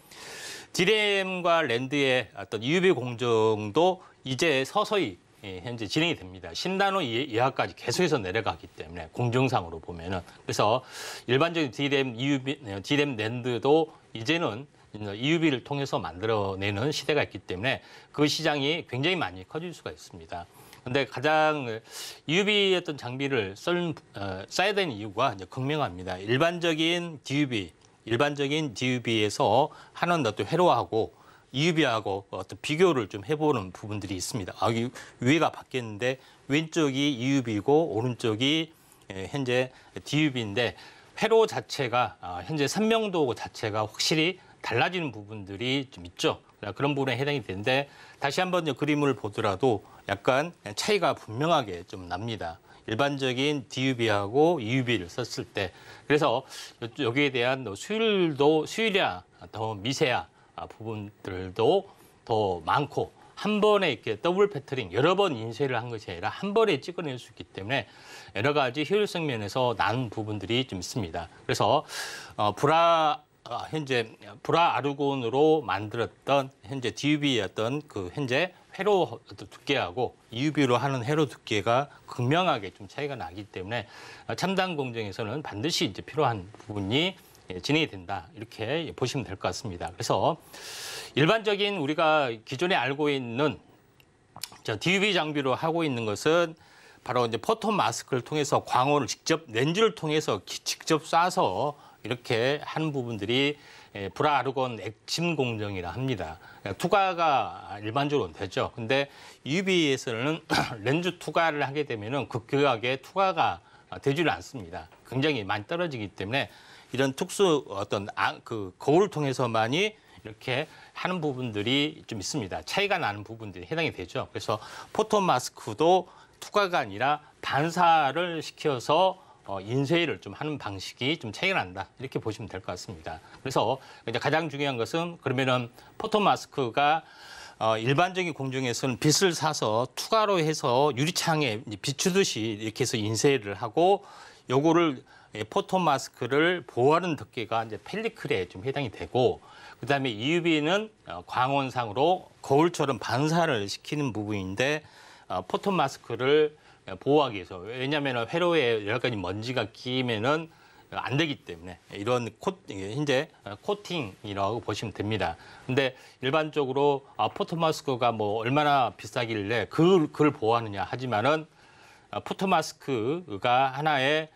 디램과 랜드의 어떤 이유비 공정도 이제 서서히 현재 진행이 됩니다. 십 나노 이하까지 계속해서 내려가기 때문에 공정상으로 보면은 그래서 일반적인 디램, 이유비, 디램 랜드도 이제는 이유비를 통해서 만들어내는 시대가 있기 때문에 그 시장이 굉장히 많이 커질 수가 있습니다. 근데 가장 이유비 어떤 장비를 쓸, 어, 써야 되는 이유가 이제 극명합니다. 일반적인 디유비, 일반적인 디유비에서 하는 것도 회로하고 이유비하고 어떤 비교를 좀 해보는 부분들이 있습니다. 아, 위가 바뀌었는데 왼쪽이 이유비고 오른쪽이 현재 디유비인데 회로 자체가 현재 선명도 자체가 확실히 달라지는 부분들이 좀 있죠. 그런 부분에 해당이 되는데 다시 한번 그림을 보더라도 약간 차이가 분명하게 좀 납니다. 일반적인 디유비하고 이유비를 썼을 때 그래서 여기에 대한 수율도 수율이야 더 미세야 부분들도 더 많고 한 번에 이렇게 더블 패터링 여러 번 인쇄를 한 것이 아니라 한 번에 찍어낼 수 있기 때문에 여러 가지 효율성 면에서 난 부분들이 좀 있습니다. 그래서 어, 브라 현재 브라 아르곤으로 만들었던 현재 디유비의 어떤 그 현재 회로 두께하고 이유비로 하는 회로 두께가 극명하게 좀 차이가 나기 때문에 첨단 공정에서는 반드시 이제 필요한 부분이 진행이 된다. 이렇게 보시면 될 것 같습니다. 그래서 일반적인 우리가 기존에 알고 있는 저 디유비 장비로 하고 있는 것은 바로 이제 포토 마스크를 통해서 광원을 직접 렌즈를 통해서 직접 쏴서 이렇게 한 부분들이 브라 아르곤 액침 공정이라 합니다. 투과가 일반적으로 되죠. 근데 이유비에서는 렌즈 투과를 하게 되면은 극격하게 투과가 되지를 않습니다. 굉장히 많이 떨어지기 때문에 이런 특수 어떤 그 거울을 통해서만이 이렇게 하는 부분들이 좀 있습니다. 차이가 나는 부분들이 해당이 되죠. 그래서 포토 마스크도 투과가 아니라 반사를 시켜서 어, 인쇄를 좀 하는 방식이 좀 차이가 난다. 이렇게 보시면 될 것 같습니다. 그래서 이제 가장 중요한 것은 그러면은 포토마스크가 어, 일반적인 공정에서는 빛을 사서 투과로 해서 유리창에 비추듯이 이렇게 해서 인쇄를 하고 요거를 포톤 마스크를 보호하는 덮개가 이제 펠리클에 좀 해당이 되고, 그다음에 이유비는 광원상으로 거울처럼 반사를 시키는 부분인데 포톤 마스크를 보호하기 위해서, 왜냐하면 회로에 여러 가지 먼지가 끼면은 안 되기 때문에 이런 코, 이제 코팅이라고 보시면 됩니다. 근데 일반적으로 포톤 마스크가 뭐 얼마나 비싸길래 그걸, 그걸 보호하느냐 하지만은 포톤 마스크가 하나에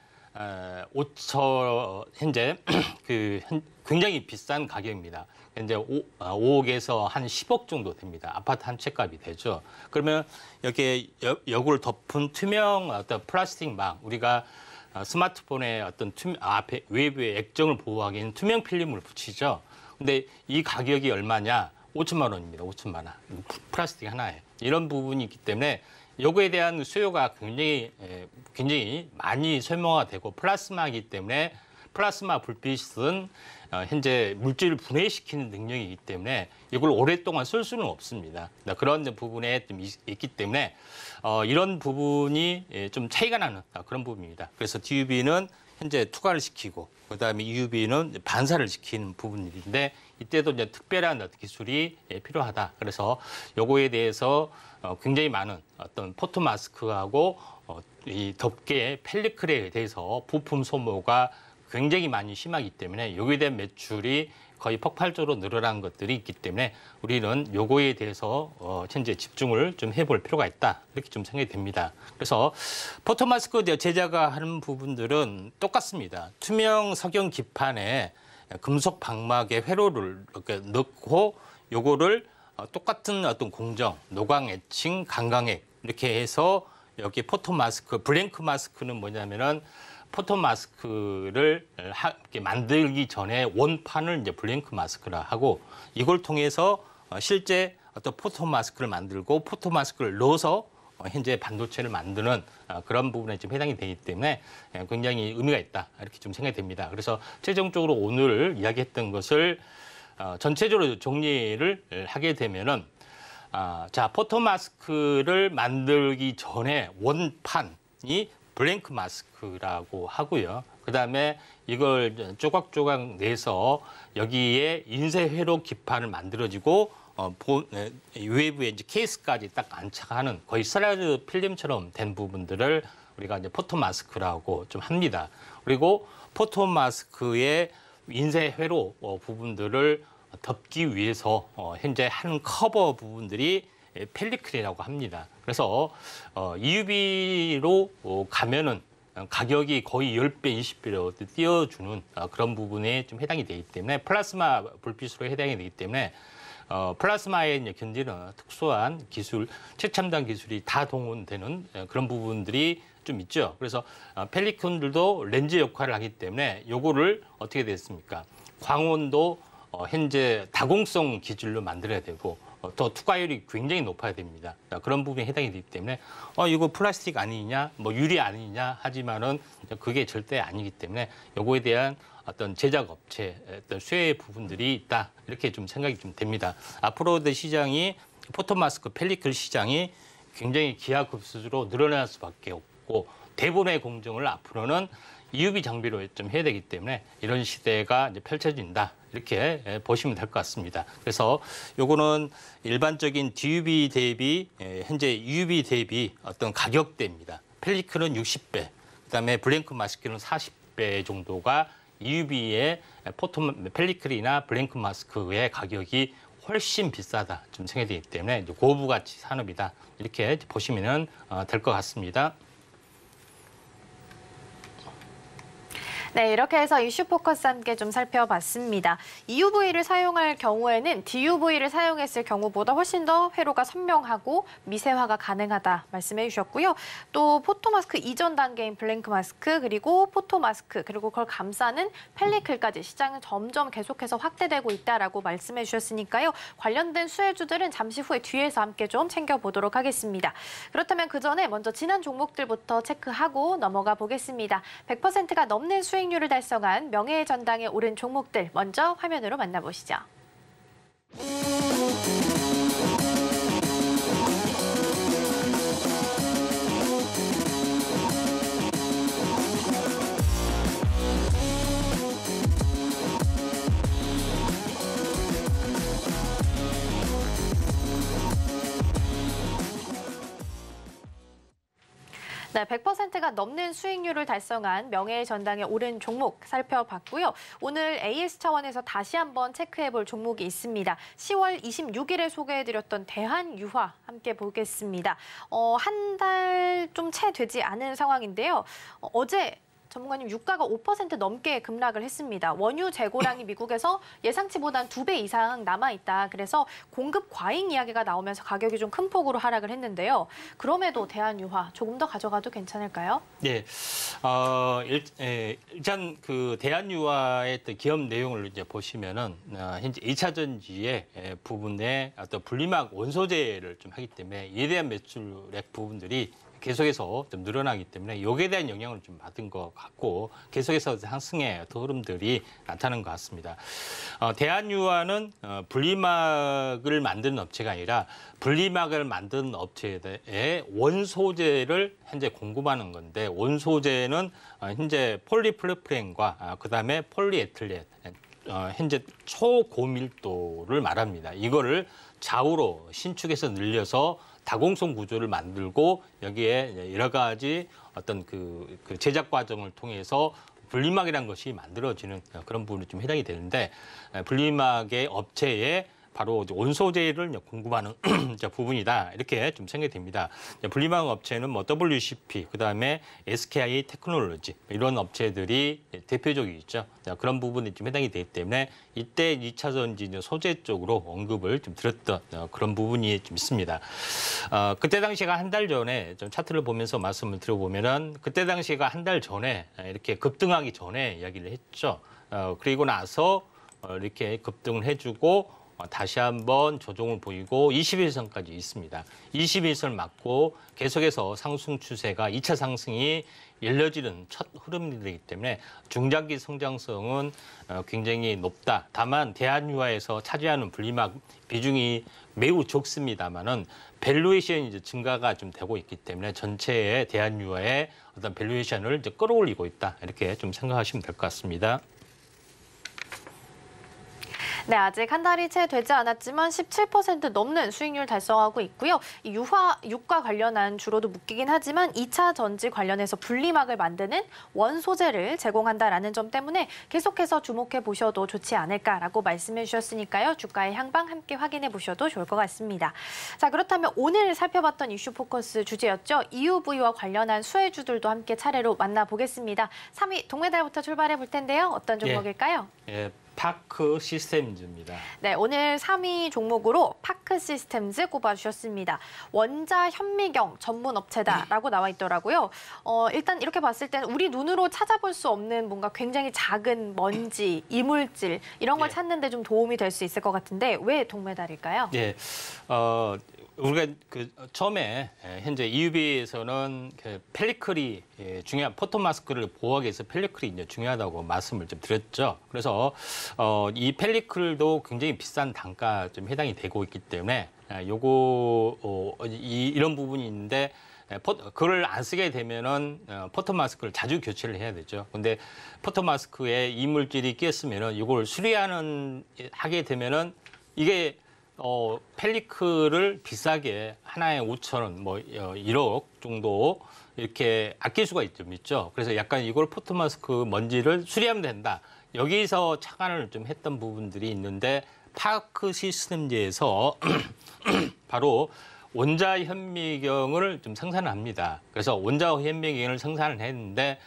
오천 현재 그 굉장히 비싼 가격입니다. 이제 오억에서 한 십억 정도 됩니다. 아파트 한 채 값이 되죠. 그러면 여기에 여골 덮은 투명 어떤 플라스틱 망, 우리가 스마트폰에 어떤 투명, 앞에 외부의 액정을 보호하기에는 투명 필름을 붙이죠. 근데 이 가격이 얼마냐? 오천만 원입니다. 오천만 원. 플라스틱 하나에. 이런 부분이 있기 때문에 요거에 대한 수요가 굉장히 굉장히 많이 설명화되고, 플라스마이기 때문에 플라스마 불빛은 현재 물질을 분해시키는 능력이기 때문에 이걸 오랫동안 쓸 수는 없습니다. 그런 부분에 좀 있기 때문에 이런 부분이 좀 차이가 나는 그런 부분입니다. 그래서 디유브이는 현재 투과를 시키고, 그다음에 이유브이는 반사를 시키는 부분인데 이때도 이제 특별한 기술이 필요하다. 그래서 요거에 대해서 굉장히 많은 어떤 포토 마스크하고 이 덮개의 펠리클에 대해서 부품 소모가 굉장히 많이 심하기 때문에 요거에 대한 매출이 거의 폭발적으로 늘어난 것들이 있기 때문에 우리는 요거에 대해서 현재 집중을 좀 해볼 필요가 있다, 이렇게 좀 생각이 됩니다. 그래서 포토 마스크 제작을 하는 부분들은 똑같습니다. 투명 석영 기판에 금속 방막에 회로를 이렇게 넣고 요거를 똑같은 어떤 공정, 노광 에칭, 강광액 이렇게 해서 여기 포토 마스크, 블랭크 마스크는 뭐냐면은 포톤 마스크를 만들기 전에 원판을 이제 블랭크 마스크라 하고, 이걸 통해서 실제 어떤 포톤 마스크를 만들고 포톤 마스크를 넣어서 현재 반도체를 만드는 그런 부분에 좀 해당이 되기 때문에 굉장히 의미가 있다, 이렇게 좀 생각이 됩니다. 그래서 최종적으로 오늘 이야기했던 것을 전체적으로 정리를 하게 되면은, 자, 포톤 마스크를 만들기 전에 원판이 블랭크 마스크라고 하고요. 그다음에 이걸 조각조각 내서 여기에 인쇄 회로 기판을 만들어지고 어, 외부에 이제 케이스까지 딱 안착하는 거의 슬라이드 필름처럼 된 부분들을 우리가 이제 포토 마스크라고 좀 합니다. 그리고 포토 마스크의 인쇄 회로 어, 부분들을 덮기 위해서 어, 현재 하는 커버 부분들이 펠리클이라고 합니다. 그래서 이유비로 가면은 가격이 거의 십 배, 이십 배로 띄워주는 그런 부분에 좀 해당이 되기 때문에 플라스마 불빛으로 해당이 되기 때문에 플라스마에 견디는 특수한 기술, 최첨단 기술이 다 동원되는 그런 부분들이 좀 있죠. 그래서 펠리콘들도 렌즈 역할을 하기 때문에 요거를 어떻게 됐습니까? 광원도 현재 다공성 기술로 만들어야 되고 더 투과율이 굉장히 높아야 됩니다. 그런 부분에 해당이 되기 때문에 어 이거 플라스틱 아니냐, 뭐 유리 아니냐 하지만은 그게 절대 아니기 때문에 요거에 대한 어떤 제작 업체 어떤 수혜 부분들이 있다, 이렇게 좀 생각이 좀 됩니다. 앞으로의 시장이 포톤 마스크 펠리클 시장이 굉장히 기하급수적으로 늘어날 수밖에 없고, 대부분의 공정을 앞으로는 이유비 장비로 좀 해야 되기 때문에 이런 시대가 이제 펼쳐진다, 이렇게 보시면 될 것 같습니다. 그래서 요거는 일반적인 디유비 대비 현재 이유비 대비 어떤 가격대입니다. 펠리클은 육십 배, 그다음에 블랭크 마스크는 사십 배 정도가 이유비의 포톤 펠리클이나 블랭크 마스크의 가격이 훨씬 비싸다 좀 생각이 되기 때문에 고부가치 산업이다, 이렇게 보시면 될 것 같습니다. 네, 이렇게 해서 이슈 포커스 함께 좀 살펴봤습니다. 이유브이를 사용할 경우에는 디유브이를 사용했을 경우보다 훨씬 더 회로가 선명하고 미세화가 가능하다 말씀해 주셨고요. 또 포토마스크 이전 단계인 블랭크 마스크, 그리고 포토마스크, 그리고 그걸 감싸는 펠리클까지 시장은 점점 계속해서 확대되고 있다라고 말씀해 주셨으니까요. 관련된 수혜주들은 잠시 후에 뒤에서 함께 좀 챙겨보도록 하겠습니다. 그렇다면 그 전에 먼저 지난 종목들부터 체크하고 넘어가 보겠습니다. 백 퍼센트가 넘는 수익 수익률을 달성한 명예의 전당에 오른 종목들 먼저 화면으로 만나보시죠. 네, 백 퍼센트가 넘는 수익률을 달성한 명예의 전당에 오른 종목 살펴봤고요. 오늘 에이에스 차원에서 다시 한번 체크해볼 종목이 있습니다. 시월 이십육일에 소개해드렸던 대한유화 함께 보겠습니다. 어, 한 달 좀 채 되지 않은 상황인데요. 어, 어제 전문가님, 유가가 오 퍼센트 넘게 급락을 했습니다. 원유 재고량이 미국에서 예상치보단 두 배 이상 남아있다. 그래서 공급 과잉 이야기가 나오면서 가격이 좀 큰 폭으로 하락을 했는데요. 그럼에도 대한유화 조금 더 가져가도 괜찮을까요? 네, 어, 일, 예, 일단 그 대한유화의 또 기업 내용을 이제 보시면은 어, 현재 이차전지의 부분에 어떤 분리막 원소재를 좀 하기 때문에 이에 대한 매출액 부분들이 계속해서 좀 늘어나기 때문에 여기에 대한 영향을 좀 받은 것 같고 계속해서 상승의 흐름들이 나타나는 것 같습니다. 어, 대한유화는 어, 분리막을 만드는 업체가 아니라 분리막을 만드는 업체에 원소재를 현재 공급하는 건데 원소재는 어, 현재 폴리프로필렌과 어, 그다음에 폴리에틸렌 어, 현재 초고밀도를 말합니다. 이거를 좌우로 신축해서 늘려서 다공성 구조를 만들고 여기에 여러 가지 어떤 그, 그 제작 과정을 통해서 분리막이라는 것이 만들어지는 그런 부분이 좀 해당이 되는데 분리막의 업체에 바로 원소재를 공급하는 부분이다 이렇게 좀 생각이 됩니다. 분리막 업체는 뭐 더블유씨피 그다음에 에스케이하이닉스 이런 업체들이 대표적이죠. 그런 부분이 좀 해당이 되기 때문에 이때 이차전지 소재 쪽으로 언급을 좀 드렸던 그런 부분이 좀 있습니다. 그때 당시가 한 달 전에 좀 차트를 보면서 말씀을 드려보면은 그때 당시가 한 달 전에 이렇게 급등하기 전에 이야기를 했죠. 그리고 나서 이렇게 급등을 해주고. 다시 한번 조정을 보이고 이십일선까지 있습니다. 이십일선을 맞고 계속해서 상승 추세가 이차 상승이 열려지는 첫 흐름이기 때문에 중장기 성장성은 굉장히 높다. 다만 대한유화에서 차지하는 분리막 비중이 매우 적습니다만은 밸류에이션이 이제 증가가 좀 되고 있기 때문에 전체의 대한유화의 어떤 밸류에이션을 이제 끌어올리고 있다. 이렇게 좀 생각하시면 될 것 같습니다. 네, 아직 한 달이 채 되지 않았지만 십칠 퍼센트 넘는 수익률 달성하고 있고요. 이 유화, 유가 관련한 주로도 묶이긴 하지만 이차전지 관련해서 분리막을 만드는 원소재를 제공한다라는 점 때문에 계속해서 주목해 보셔도 좋지 않을까라고 말씀해 주셨으니까요. 주가의 향방 함께 확인해 보셔도 좋을 것 같습니다. 자, 그렇다면 오늘 살펴봤던 이슈 포커스 주제였죠. 이유브이와 관련한 수혜주들도 함께 차례로 만나보겠습니다. 삼위 동메달부터 출발해 볼 텐데요. 어떤 종목일까요? 예. 예. 파크시스템즈입니다. 네, 오늘 삼위 종목으로 파크시스템즈 꼽아주셨습니다. 원자 현미경 전문 업체다라고 나와 있더라고요. 어, 일단 이렇게 봤을 때는 우리 눈으로 찾아볼 수 없는 뭔가 굉장히 작은 먼지, 이물질 이런 걸 네. 찾는 데 좀 도움이 될 수 있을 것 같은데 왜 동메달일까요? 네, 어, 우리가 그 처음에 현재 이유비에서는 그 펠리클이 중요한 포토마스크를 보호하기 위해서 펠리클이 이제 중요하다고 말씀을 좀 드렸죠. 그래서 어, 이 펠리클도 굉장히 비싼 단가 좀 해당이 되고 있기 때문에 요거 어, 이, 이런 부분이 있는데 그걸 안 쓰게 되면은 포토 마스크를 자주 교체를 해야 되죠. 근데 포토 마스크에 이물질이 끼었으면은 이걸 수리하는 하게 되면은 이게 어, 펠리클을 비싸게 하나에 오천 원, 뭐 일억 정도 이렇게 아낄 수가 좀 있죠. 그래서 약간 이걸 포토 마스크 먼지를 수리하면 된다. 여기서 착안을 좀 했던 부분들이 있는데 파크 시스템제에서 바로 원자 현미경을 좀 생산합니다. 그래서 원자 현미경을 생산을 했는데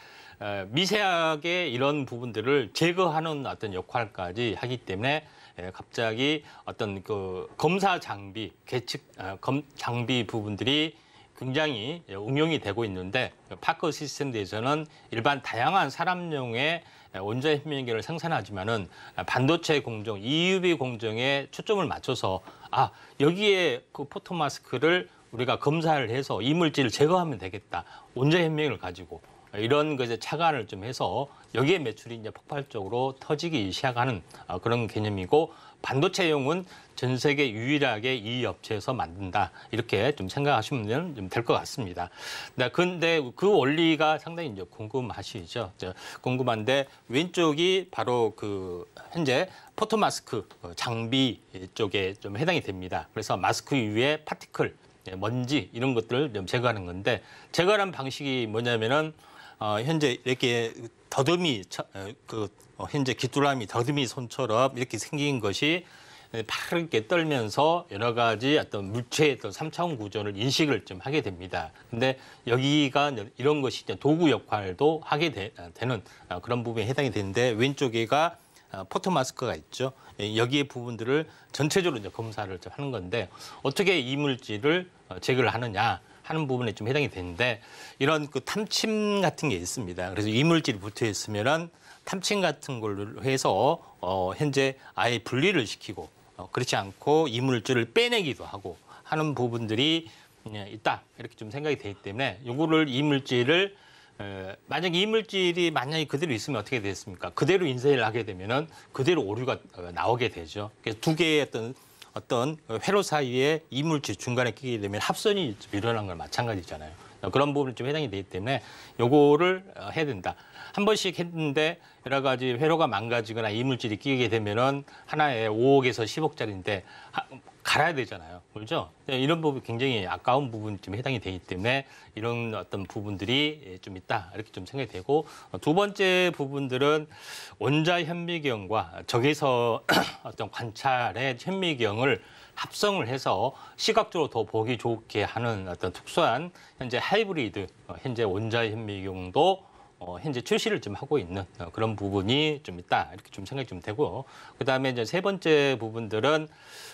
미세하게 이런 부분들을 제거하는 어떤 역할까지 하기 때문에 갑자기 어떤 그 검사 장비, 계측 검 장비 부분들이 굉장히 응용이 되고 있는데 파크 시스템에서는 일반 다양한 사람용의 원자 현미경을 생산하지만은 반도체 공정, 이유비 공정에 초점을 맞춰서 아 여기에 그 포토 마스크를 우리가 검사를 해서 이물질을 제거하면 되겠다. 원자 현미경을 가지고 이런 것에 착안을 좀 해서 여기에 매출이 이제 폭발적으로 터지기 시작하는 그런 개념이고 반도체용은 전 세계 유일하게 이 업체에서 만든다 이렇게 좀 생각하시면 좀 될 것 같습니다. 그런데 그 원리가 상당히 이제 궁금하시죠. 궁금한데 왼쪽이 바로 그 현재 포토 마스크 장비 쪽에 좀 해당이 됩니다. 그래서 마스크 위에 파티클 먼지 이런 것들을 좀 제거하는 건데, 제거하는 방식이 뭐냐면은 어, 현재 이렇게 더듬이 그 현재 귀뚜라미 더듬이 손처럼 이렇게 생긴 것이 파랗게 떨면서 여러 가지 어떤 물체의 어떤 삼 차원 구조를 인식을 좀 하게 됩니다. 근데 여기가 이런 것이 도구 역할도 하게 되, 되는 그런 부분에 해당이 되는데, 왼쪽에가 포토 마스크가 있죠. 여기에 부분들을 전체적으로 이제 검사를 좀 하는 건데, 어떻게 이물질을 제거를 하느냐 하는 부분에 좀 해당이 되는데, 이런 그 탐침 같은 게 있습니다. 그래서 이물질이 붙어 있으면은 탐침 같은 걸로 해서 어 현재 아예 분리를 시키고, 어 그렇지 않고 이물질을 빼내기도 하고 하는 부분들이 있다, 이렇게 좀 생각이 되기 때문에 요거를 이물질을 만약 이물질이 만약에 그대로 있으면 어떻게 되겠습니까? 그대로 인쇄를 하게 되면은 그대로 오류가 나오게 되죠. 그래서 두 개의 어떤 어떤 회로 사이에 이물질 중간에 끼게 되면 합선이 일어난 건 마찬가지잖아요. 그런 부분이 좀 해당이 되기 때문에 요거를 해야 된다. 한 번씩 했는데 여러 가지 회로가 망가지거나 이물질이 끼게 되면은 하나에 오억에서 십억짜리인데 갈아야 되잖아요. 그렇죠? 이런 부분 굉장히 아까운 부분 좀 해당이 되기 때문에 이런 어떤 부분들이 좀 있다, 이렇게 좀 생각이 되고, 두 번째 부분들은 원자 현미경과 적외선 어떤 관찰의 현미경을 합성을 해서 시각적으로 더 보기 좋게 하는 어떤 특수한 현재 하이브리드 현재 원자 현미경도 어, 현재 출시를 좀 하고 있는 어, 그런 부분이 좀 있다, 이렇게 좀 생각이 좀 되고, 그 다음에 이제 세 번째 부분들은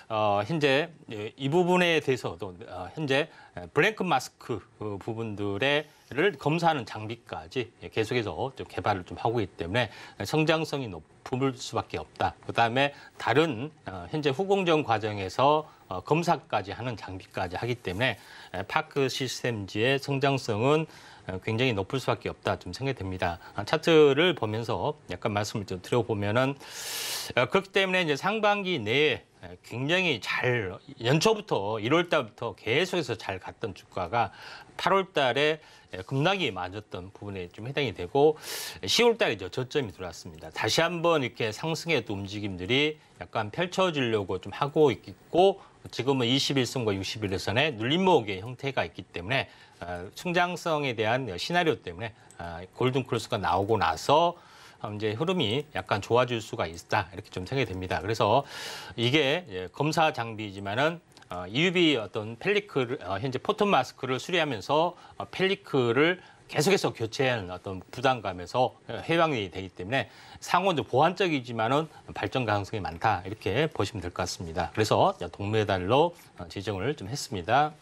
어, 현재 이 부분에 대해서도 어, 현재 블랭크 마스크 그 부분들의 를 검사하는 장비까지 계속해서 좀 개발을 좀 하고 있기 때문에 성장성이 높을 수밖에 없다. 그다음에 다른 현재 후공정 과정에서 검사까지 하는 장비까지 하기 때문에 파크시스템즈의 성장성은 굉장히 높을 수밖에 없다, 좀 생각이 됩니다. 차트를 보면서 약간 말씀을 좀 드려보면은, 그렇기 때문에 이제 상반기 내에 굉장히 잘 연초부터 일월 달부터 계속해서 잘 갔던 주가가 팔월 달에 급락이 맞았던 부분에 좀 해당이 되고, 시월 달이죠 저점이 들어왔습니다. 다시 한번 이렇게 상승의 또 움직임들이 약간 펼쳐지려고 좀 하고 있고, 지금은 이십일선과 육십일선에 눌림목의 형태가 있기 때문에 충장성에 대한 시나리오 때문에 골든크로스가 나오고 나서 이제 흐름이 약간 좋아질 수가 있다, 이렇게 좀 생각이 됩니다. 그래서 이게 검사 장비이지만은 이유비 어떤 펠리크를 현재 포톤 마스크를 수리하면서 펠리크를 계속해서 교체하는 어떤 부담감에서 해방이 되기 때문에 상온도 보완적이지만은 발전 가능성이 많다, 이렇게 보시면 될 것 같습니다. 그래서 동메달로 지정을 좀 했습니다.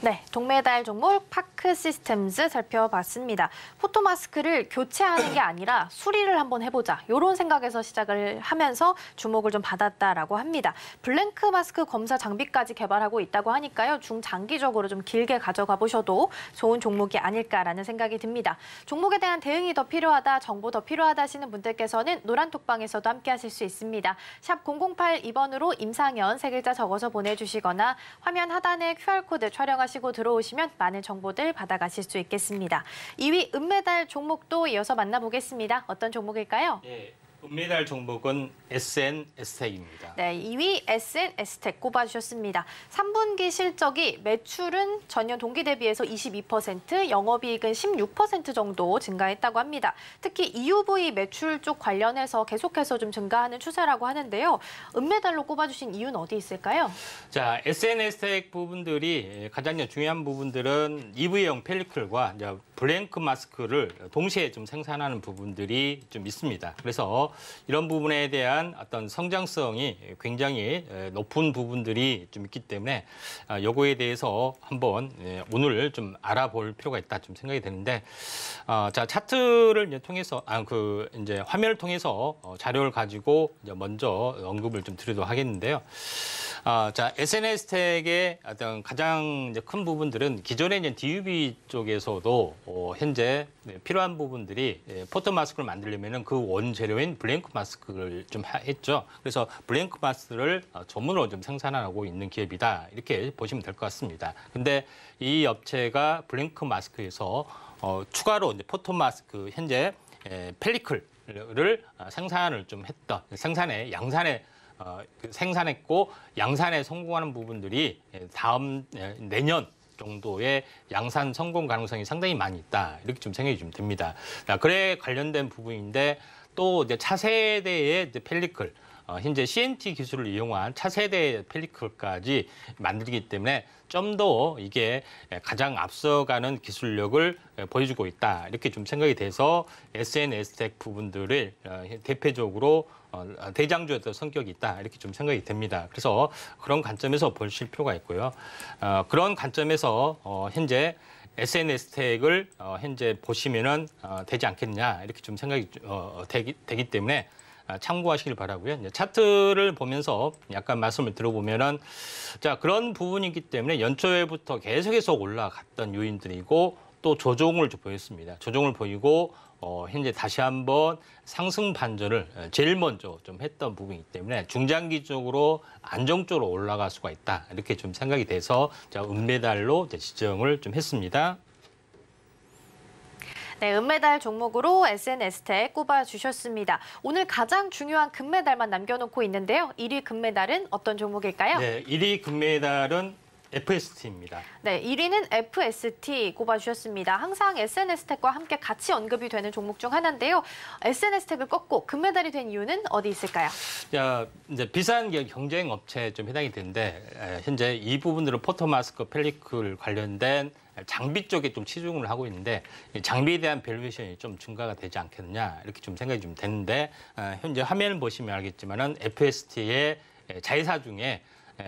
네, 동메달 종목 파크시스템즈 살펴봤습니다. 포토마스크를 교체하는 게 아니라 수리를 한번 해보자, 이런 생각에서 시작을 하면서 주목을 좀 받았다라고 합니다. 블랭크 마스크 검사 장비까지 개발하고 있다고 하니까요, 중장기적으로 좀 길게 가져가 보셔도 좋은 종목이 아닐까라는 생각이 듭니다. 종목에 대한 대응이 더 필요하다, 정보 더 필요하다 하시는 분들께서는 노란톡방에서도 함께 하실 수 있습니다. 샵 공공팔이번으로 임상현 세 글자 적어서 보내주시거나 화면 하단에 큐알코드 촬영하시면 하시고 들어오시면 많은 정보들 받아가실 수 있겠습니다. 이 위 은메달 종목도 이어서 만나보겠습니다. 어떤 종목일까요? 네, 은메달 종목은 에스앤에스텍입니다. 네, 이 위 에스앤에스텍 꼽아주셨습니다. 삼분기 실적이 매출은 전년 동기 대비해서 이십이 퍼센트, 영업이익은 십육 퍼센트 정도 증가했다고 합니다. 특히 이유브이 매출 쪽 관련해서 계속해서 좀 증가하는 추세라고 하는데요. 은메달로 꼽아주신 이유는 어디 있을까요? 자, 에스앤에스텍 부분들이 가장 중요한 부분들은 이브이형 펠리클과 블랭크 마스크를 동시에 좀 생산하는 부분들이 좀 있습니다. 그래서 이런 부분에 대한 어떤 성장성이 굉장히 높은 부분들이 좀 있기 때문에 요거에 대해서 한번 오늘 좀 알아볼 필요가 있다, 좀 생각이 되는데, 자, 차트를 이제 통해서 아 그 이제 화면을 통해서 자료를 가지고 이제 먼저 언급을 좀 드리도록 하겠는데요. 아, 자, 에스앤에스텍의 어떤 가장 이제 큰 부분들은 기존에 이제 디유비 쪽에서도 어, 현재 필요한 부분들이 포토 마스크를 만들려면은 그 원재료인 블랭크 마스크를 좀 했죠. 그래서 블랭크 마스크를 전문으로 좀 생산하고 있는 기업이다, 이렇게 보시면 될 것 같습니다. 근데 이 업체가 블랭크 마스크에서 어, 추가로 이제 포토 마스크 현재 에, 펠리클을 생산을 좀 했던 생산의 양산의 생산했고 양산에 성공하는 부분들이 다음 내년 정도의 양산 성공 가능성이 상당히 많이 있다. 이렇게 좀 생각이 좀 됩니다. 그래 관련된 부분인데 또 이제 차세대의 이제 펠리클, 현재 씨엔티 기술을 이용한 차세대 펠리클까지 만들기 때문에 좀 더 이게 가장 앞서가는 기술력을 보여주고 있다. 이렇게 좀 생각이 돼서 에스앤에스텍 부분들을 대표적으로 대장주였던 성격이 있다. 이렇게 좀 생각이 됩니다. 그래서 그런 관점에서 보실 필요가 있고요. 그런 관점에서 현재 에스앤에스텍을 현재 보시면은 되지 않겠냐. 이렇게 좀 생각이 되기, 되기 때문에 참고하시길 바라고요. 이제 차트를 보면서 약간 말씀을 들어보면은 자 그런 부분이기 때문에 연초에부터 계속해서 올라갔던 요인들이고 또 조종을 보였습니다. 조종을 보이고 어, 현재 다시 한번 상승 반전을 제일 먼저 좀 했던 부분이기 때문에 중장기적으로 안정적으로 올라갈 수가 있다. 이렇게 좀 생각이 돼서 자 은메달로 이제 지정을 좀 했습니다. 네, 은메달 종목으로 에스앤에스텍 꼽아주셨습니다. 오늘 가장 중요한 금메달만 남겨놓고 있는데요. 일 위 금메달은 어떤 종목일까요? 네, 일 위 금메달은 에프에스티입니다. 네, 일 위는 에프에스티 꼽아주셨습니다. 항상 에스앤에스텍과 함께 같이 언급이 되는 종목 중 하나인데요. 에스앤에스텍을 꺾고 금메달이 된 이유는 어디 있을까요? 야, 이제 비싼 경쟁 업체에 좀 해당이 되는데 현재 이 부분으로 포토마스크 펠리클 관련된 장비 쪽에 좀 치중을 하고 있는데 장비에 대한 밸류에이션이 좀 증가가 되지 않겠느냐 이렇게 좀 생각이 좀 되는데 현재 화면을 보시면 알겠지만은 에프에스티의 자회사 중에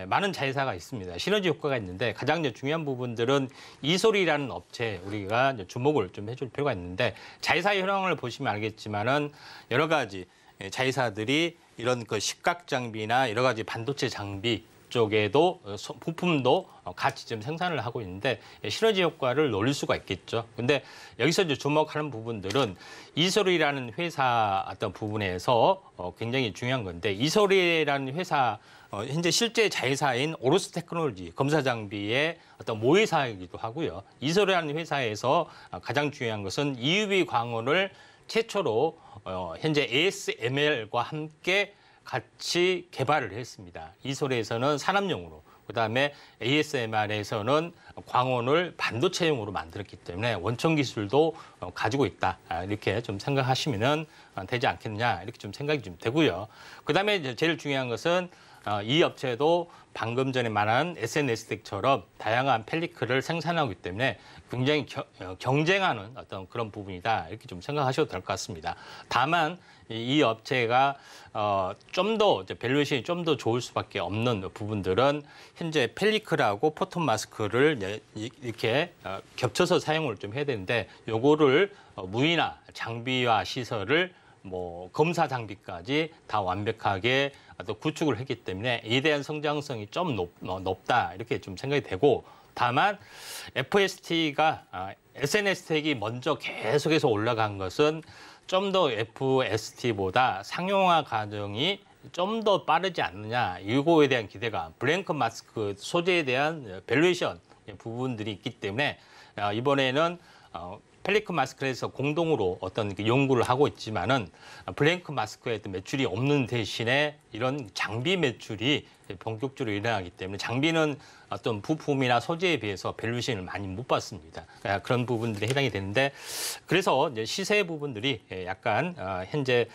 많은 자회사가 있습니다. 시너지 효과가 있는데 가장 중요한 부분들은 이소리라는 업체 우리가 주목을 좀 해줄 필요가 있는데 자회사 현황을 보시면 알겠지만은 여러 가지 자회사들이 이런 그 식각 장비나 여러 가지 반도체 장비 쪽에도 부품도 같이 좀 생산을 하고 있는데 시너지 효과를 노릴 수가 있겠죠. 근데 여기서 이제 주목하는 부분들은 이소리라는 회사 어떤 부분에서 굉장히 중요한 건데 이소리라는 회사 현재 실제 자회사인 오로스테크놀로지 검사 장비의 어떤 모회사이기도 하고요. 이소리라는 회사에서 가장 중요한 것은 이유비 광원을 최초로 현재 에이에스엠엘과 함께 같이 개발을 했습니다. 이소리에서는 산업용으로, 그다음에 에이에스엠알에서는 광원을 반도체용으로 만들었기 때문에 원천 기술도 가지고 있다. 이렇게 좀 생각하시면 되지 않겠느냐 이렇게 좀 생각이 좀 되고요. 그다음에 제일 중요한 것은 이 업체도 방금 전에 말한 에스앤에스텍처럼 다양한 펠리클을 생산하기 때문에 굉장히 겨, 경쟁하는 어떤 그런 부분이다. 이렇게 좀 생각하셔도 될 것 같습니다. 다만 이 업체가 어, 좀 더 밸류에이션이 좀 더 좋을 수밖에 없는 부분들은 현재 펠리클하고 포톤 마스크를 이렇게 겹쳐서 사용을 좀 해야 되는데 요거를 무인화 장비와 시설을 뭐 검사 장비까지 다 완벽하게 또 구축을 했기 때문에 이에 대한 성장성이 좀 높, 높다 이렇게 좀 생각이 되고 다만 에프에스티가 아, 에스앤에스텍이 먼저 계속해서 올라간 것은 좀 더 에프에스티보다 상용화 과정이 좀 더 빠르지 않느냐 이거에 대한 기대감 블랭크 마스크 소재에 대한 밸류에이션 부분들이 있기 때문에 아, 이번에는 어, 펠리클 마스크에서 공동으로 어떤 연구를 하고 있지만은 블랭크 마스크에 매출이 없는 대신에 이런 장비 매출이 본격적으로 일어나기 때문에 장비는 어떤 부품이나 소재에 비해서 밸류에이션을 많이 못 받습니다. 그런 부분들에 해당이 되는데 그래서 이제 시세 부분들이 약간 현재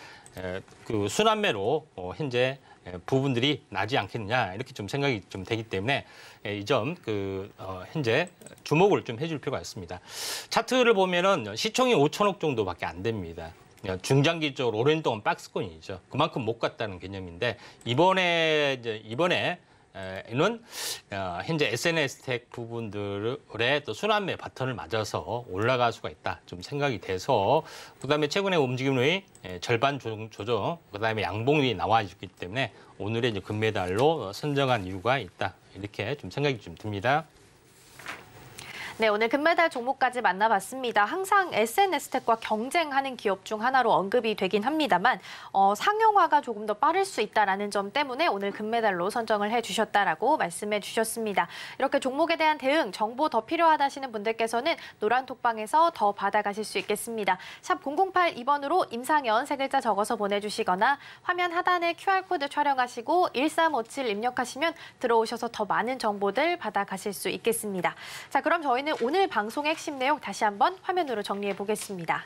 그 순환매로 현재 부분들이 나지 않겠느냐 이렇게 좀 생각이 좀 되기 때문에 이 점 그 어, 현재 주목을 좀 해줄 필요가 있습니다. 차트를 보면은 시총이 오천억 정도밖에 안 됩니다. 중장기적으로 오랜 동안 박스권이죠. 그만큼 못 갔다는 개념인데 이번에 이제 이번에 는 현재 에스앤에스텍 부분들의 또 순환매 바턴을 맞아서 올라갈 수가 있다 좀 생각이 돼서 그다음에 최근의 움직임의 절반 조정 그다음에 양봉이 나와 있기 때문에 오늘의 이제 금메달로 선정한 이유가 있다 이렇게 좀 생각이 좀 듭니다. 네, 오늘 금메달 종목까지 만나봤습니다. 항상 에스앤에스텍과 경쟁하는 기업 중 하나로 언급이 되긴 합니다만 어, 상용화가 조금 더 빠를 수 있다는 점 때문에 오늘 금메달로 선정을 해주셨다라고 말씀해 주셨습니다. 이렇게 종목에 대한 대응, 정보 더 필요하다시는 분들께서는 노란톡방에서 더 받아가실 수 있겠습니다. 샵 공공팔 이번으로 임상현 세 글자 적어서 보내주시거나 화면 하단에 큐알코드 촬영하시고 일삼오칠 입력하시면 들어오셔서 더 많은 정보들 받아가실 수 있겠습니다. 자, 그럼 저희는 오늘 방송의 핵심 내용 다시 한번 화면으로 정리해 보겠습니다.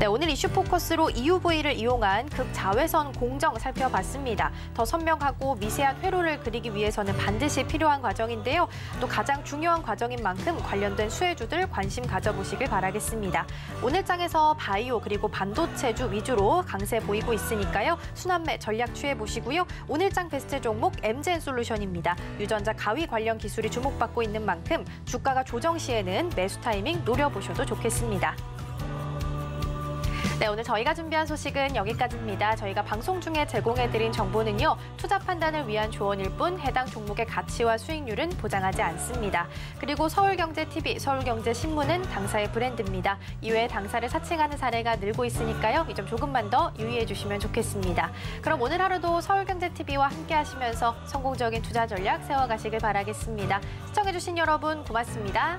네, 오늘 이슈 포커스로 이유브이를 이용한 극자외선 공정 살펴봤습니다. 더 선명하고 미세한 회로를 그리기 위해서는 반드시 필요한 과정인데요. 또 가장 중요한 과정인 만큼 관련된 수혜주들 관심 가져보시길 바라겠습니다. 오늘 장에서 바이오 그리고 반도체주 위주로 강세 보이고 있으니까요. 순환매 전략 취해보시고요. 오늘 장 베스트 종목 엠젠솔루션입니다. 유전자 가위 관련 기술이 주목받고 있는 만큼 주가가 조정 시에는 매수 타이밍 노려보셔도 좋겠습니다. 네, 오늘 저희가 준비한 소식은 여기까지입니다. 저희가 방송 중에 제공해드린 정보는요, 투자 판단을 위한 조언일 뿐 해당 종목의 가치와 수익률은 보장하지 않습니다. 그리고 서울경제티비, 서울경제신문은 당사의 브랜드입니다. 이외에 당사를 사칭하는 사례가 늘고 있으니까요. 이 점 조금만 더 유의해 주시면 좋겠습니다. 그럼 오늘 하루도 서울경제티비와 함께 하시면서 성공적인 투자 전략 세워가시길 바라겠습니다. 시청해주신 여러분 고맙습니다.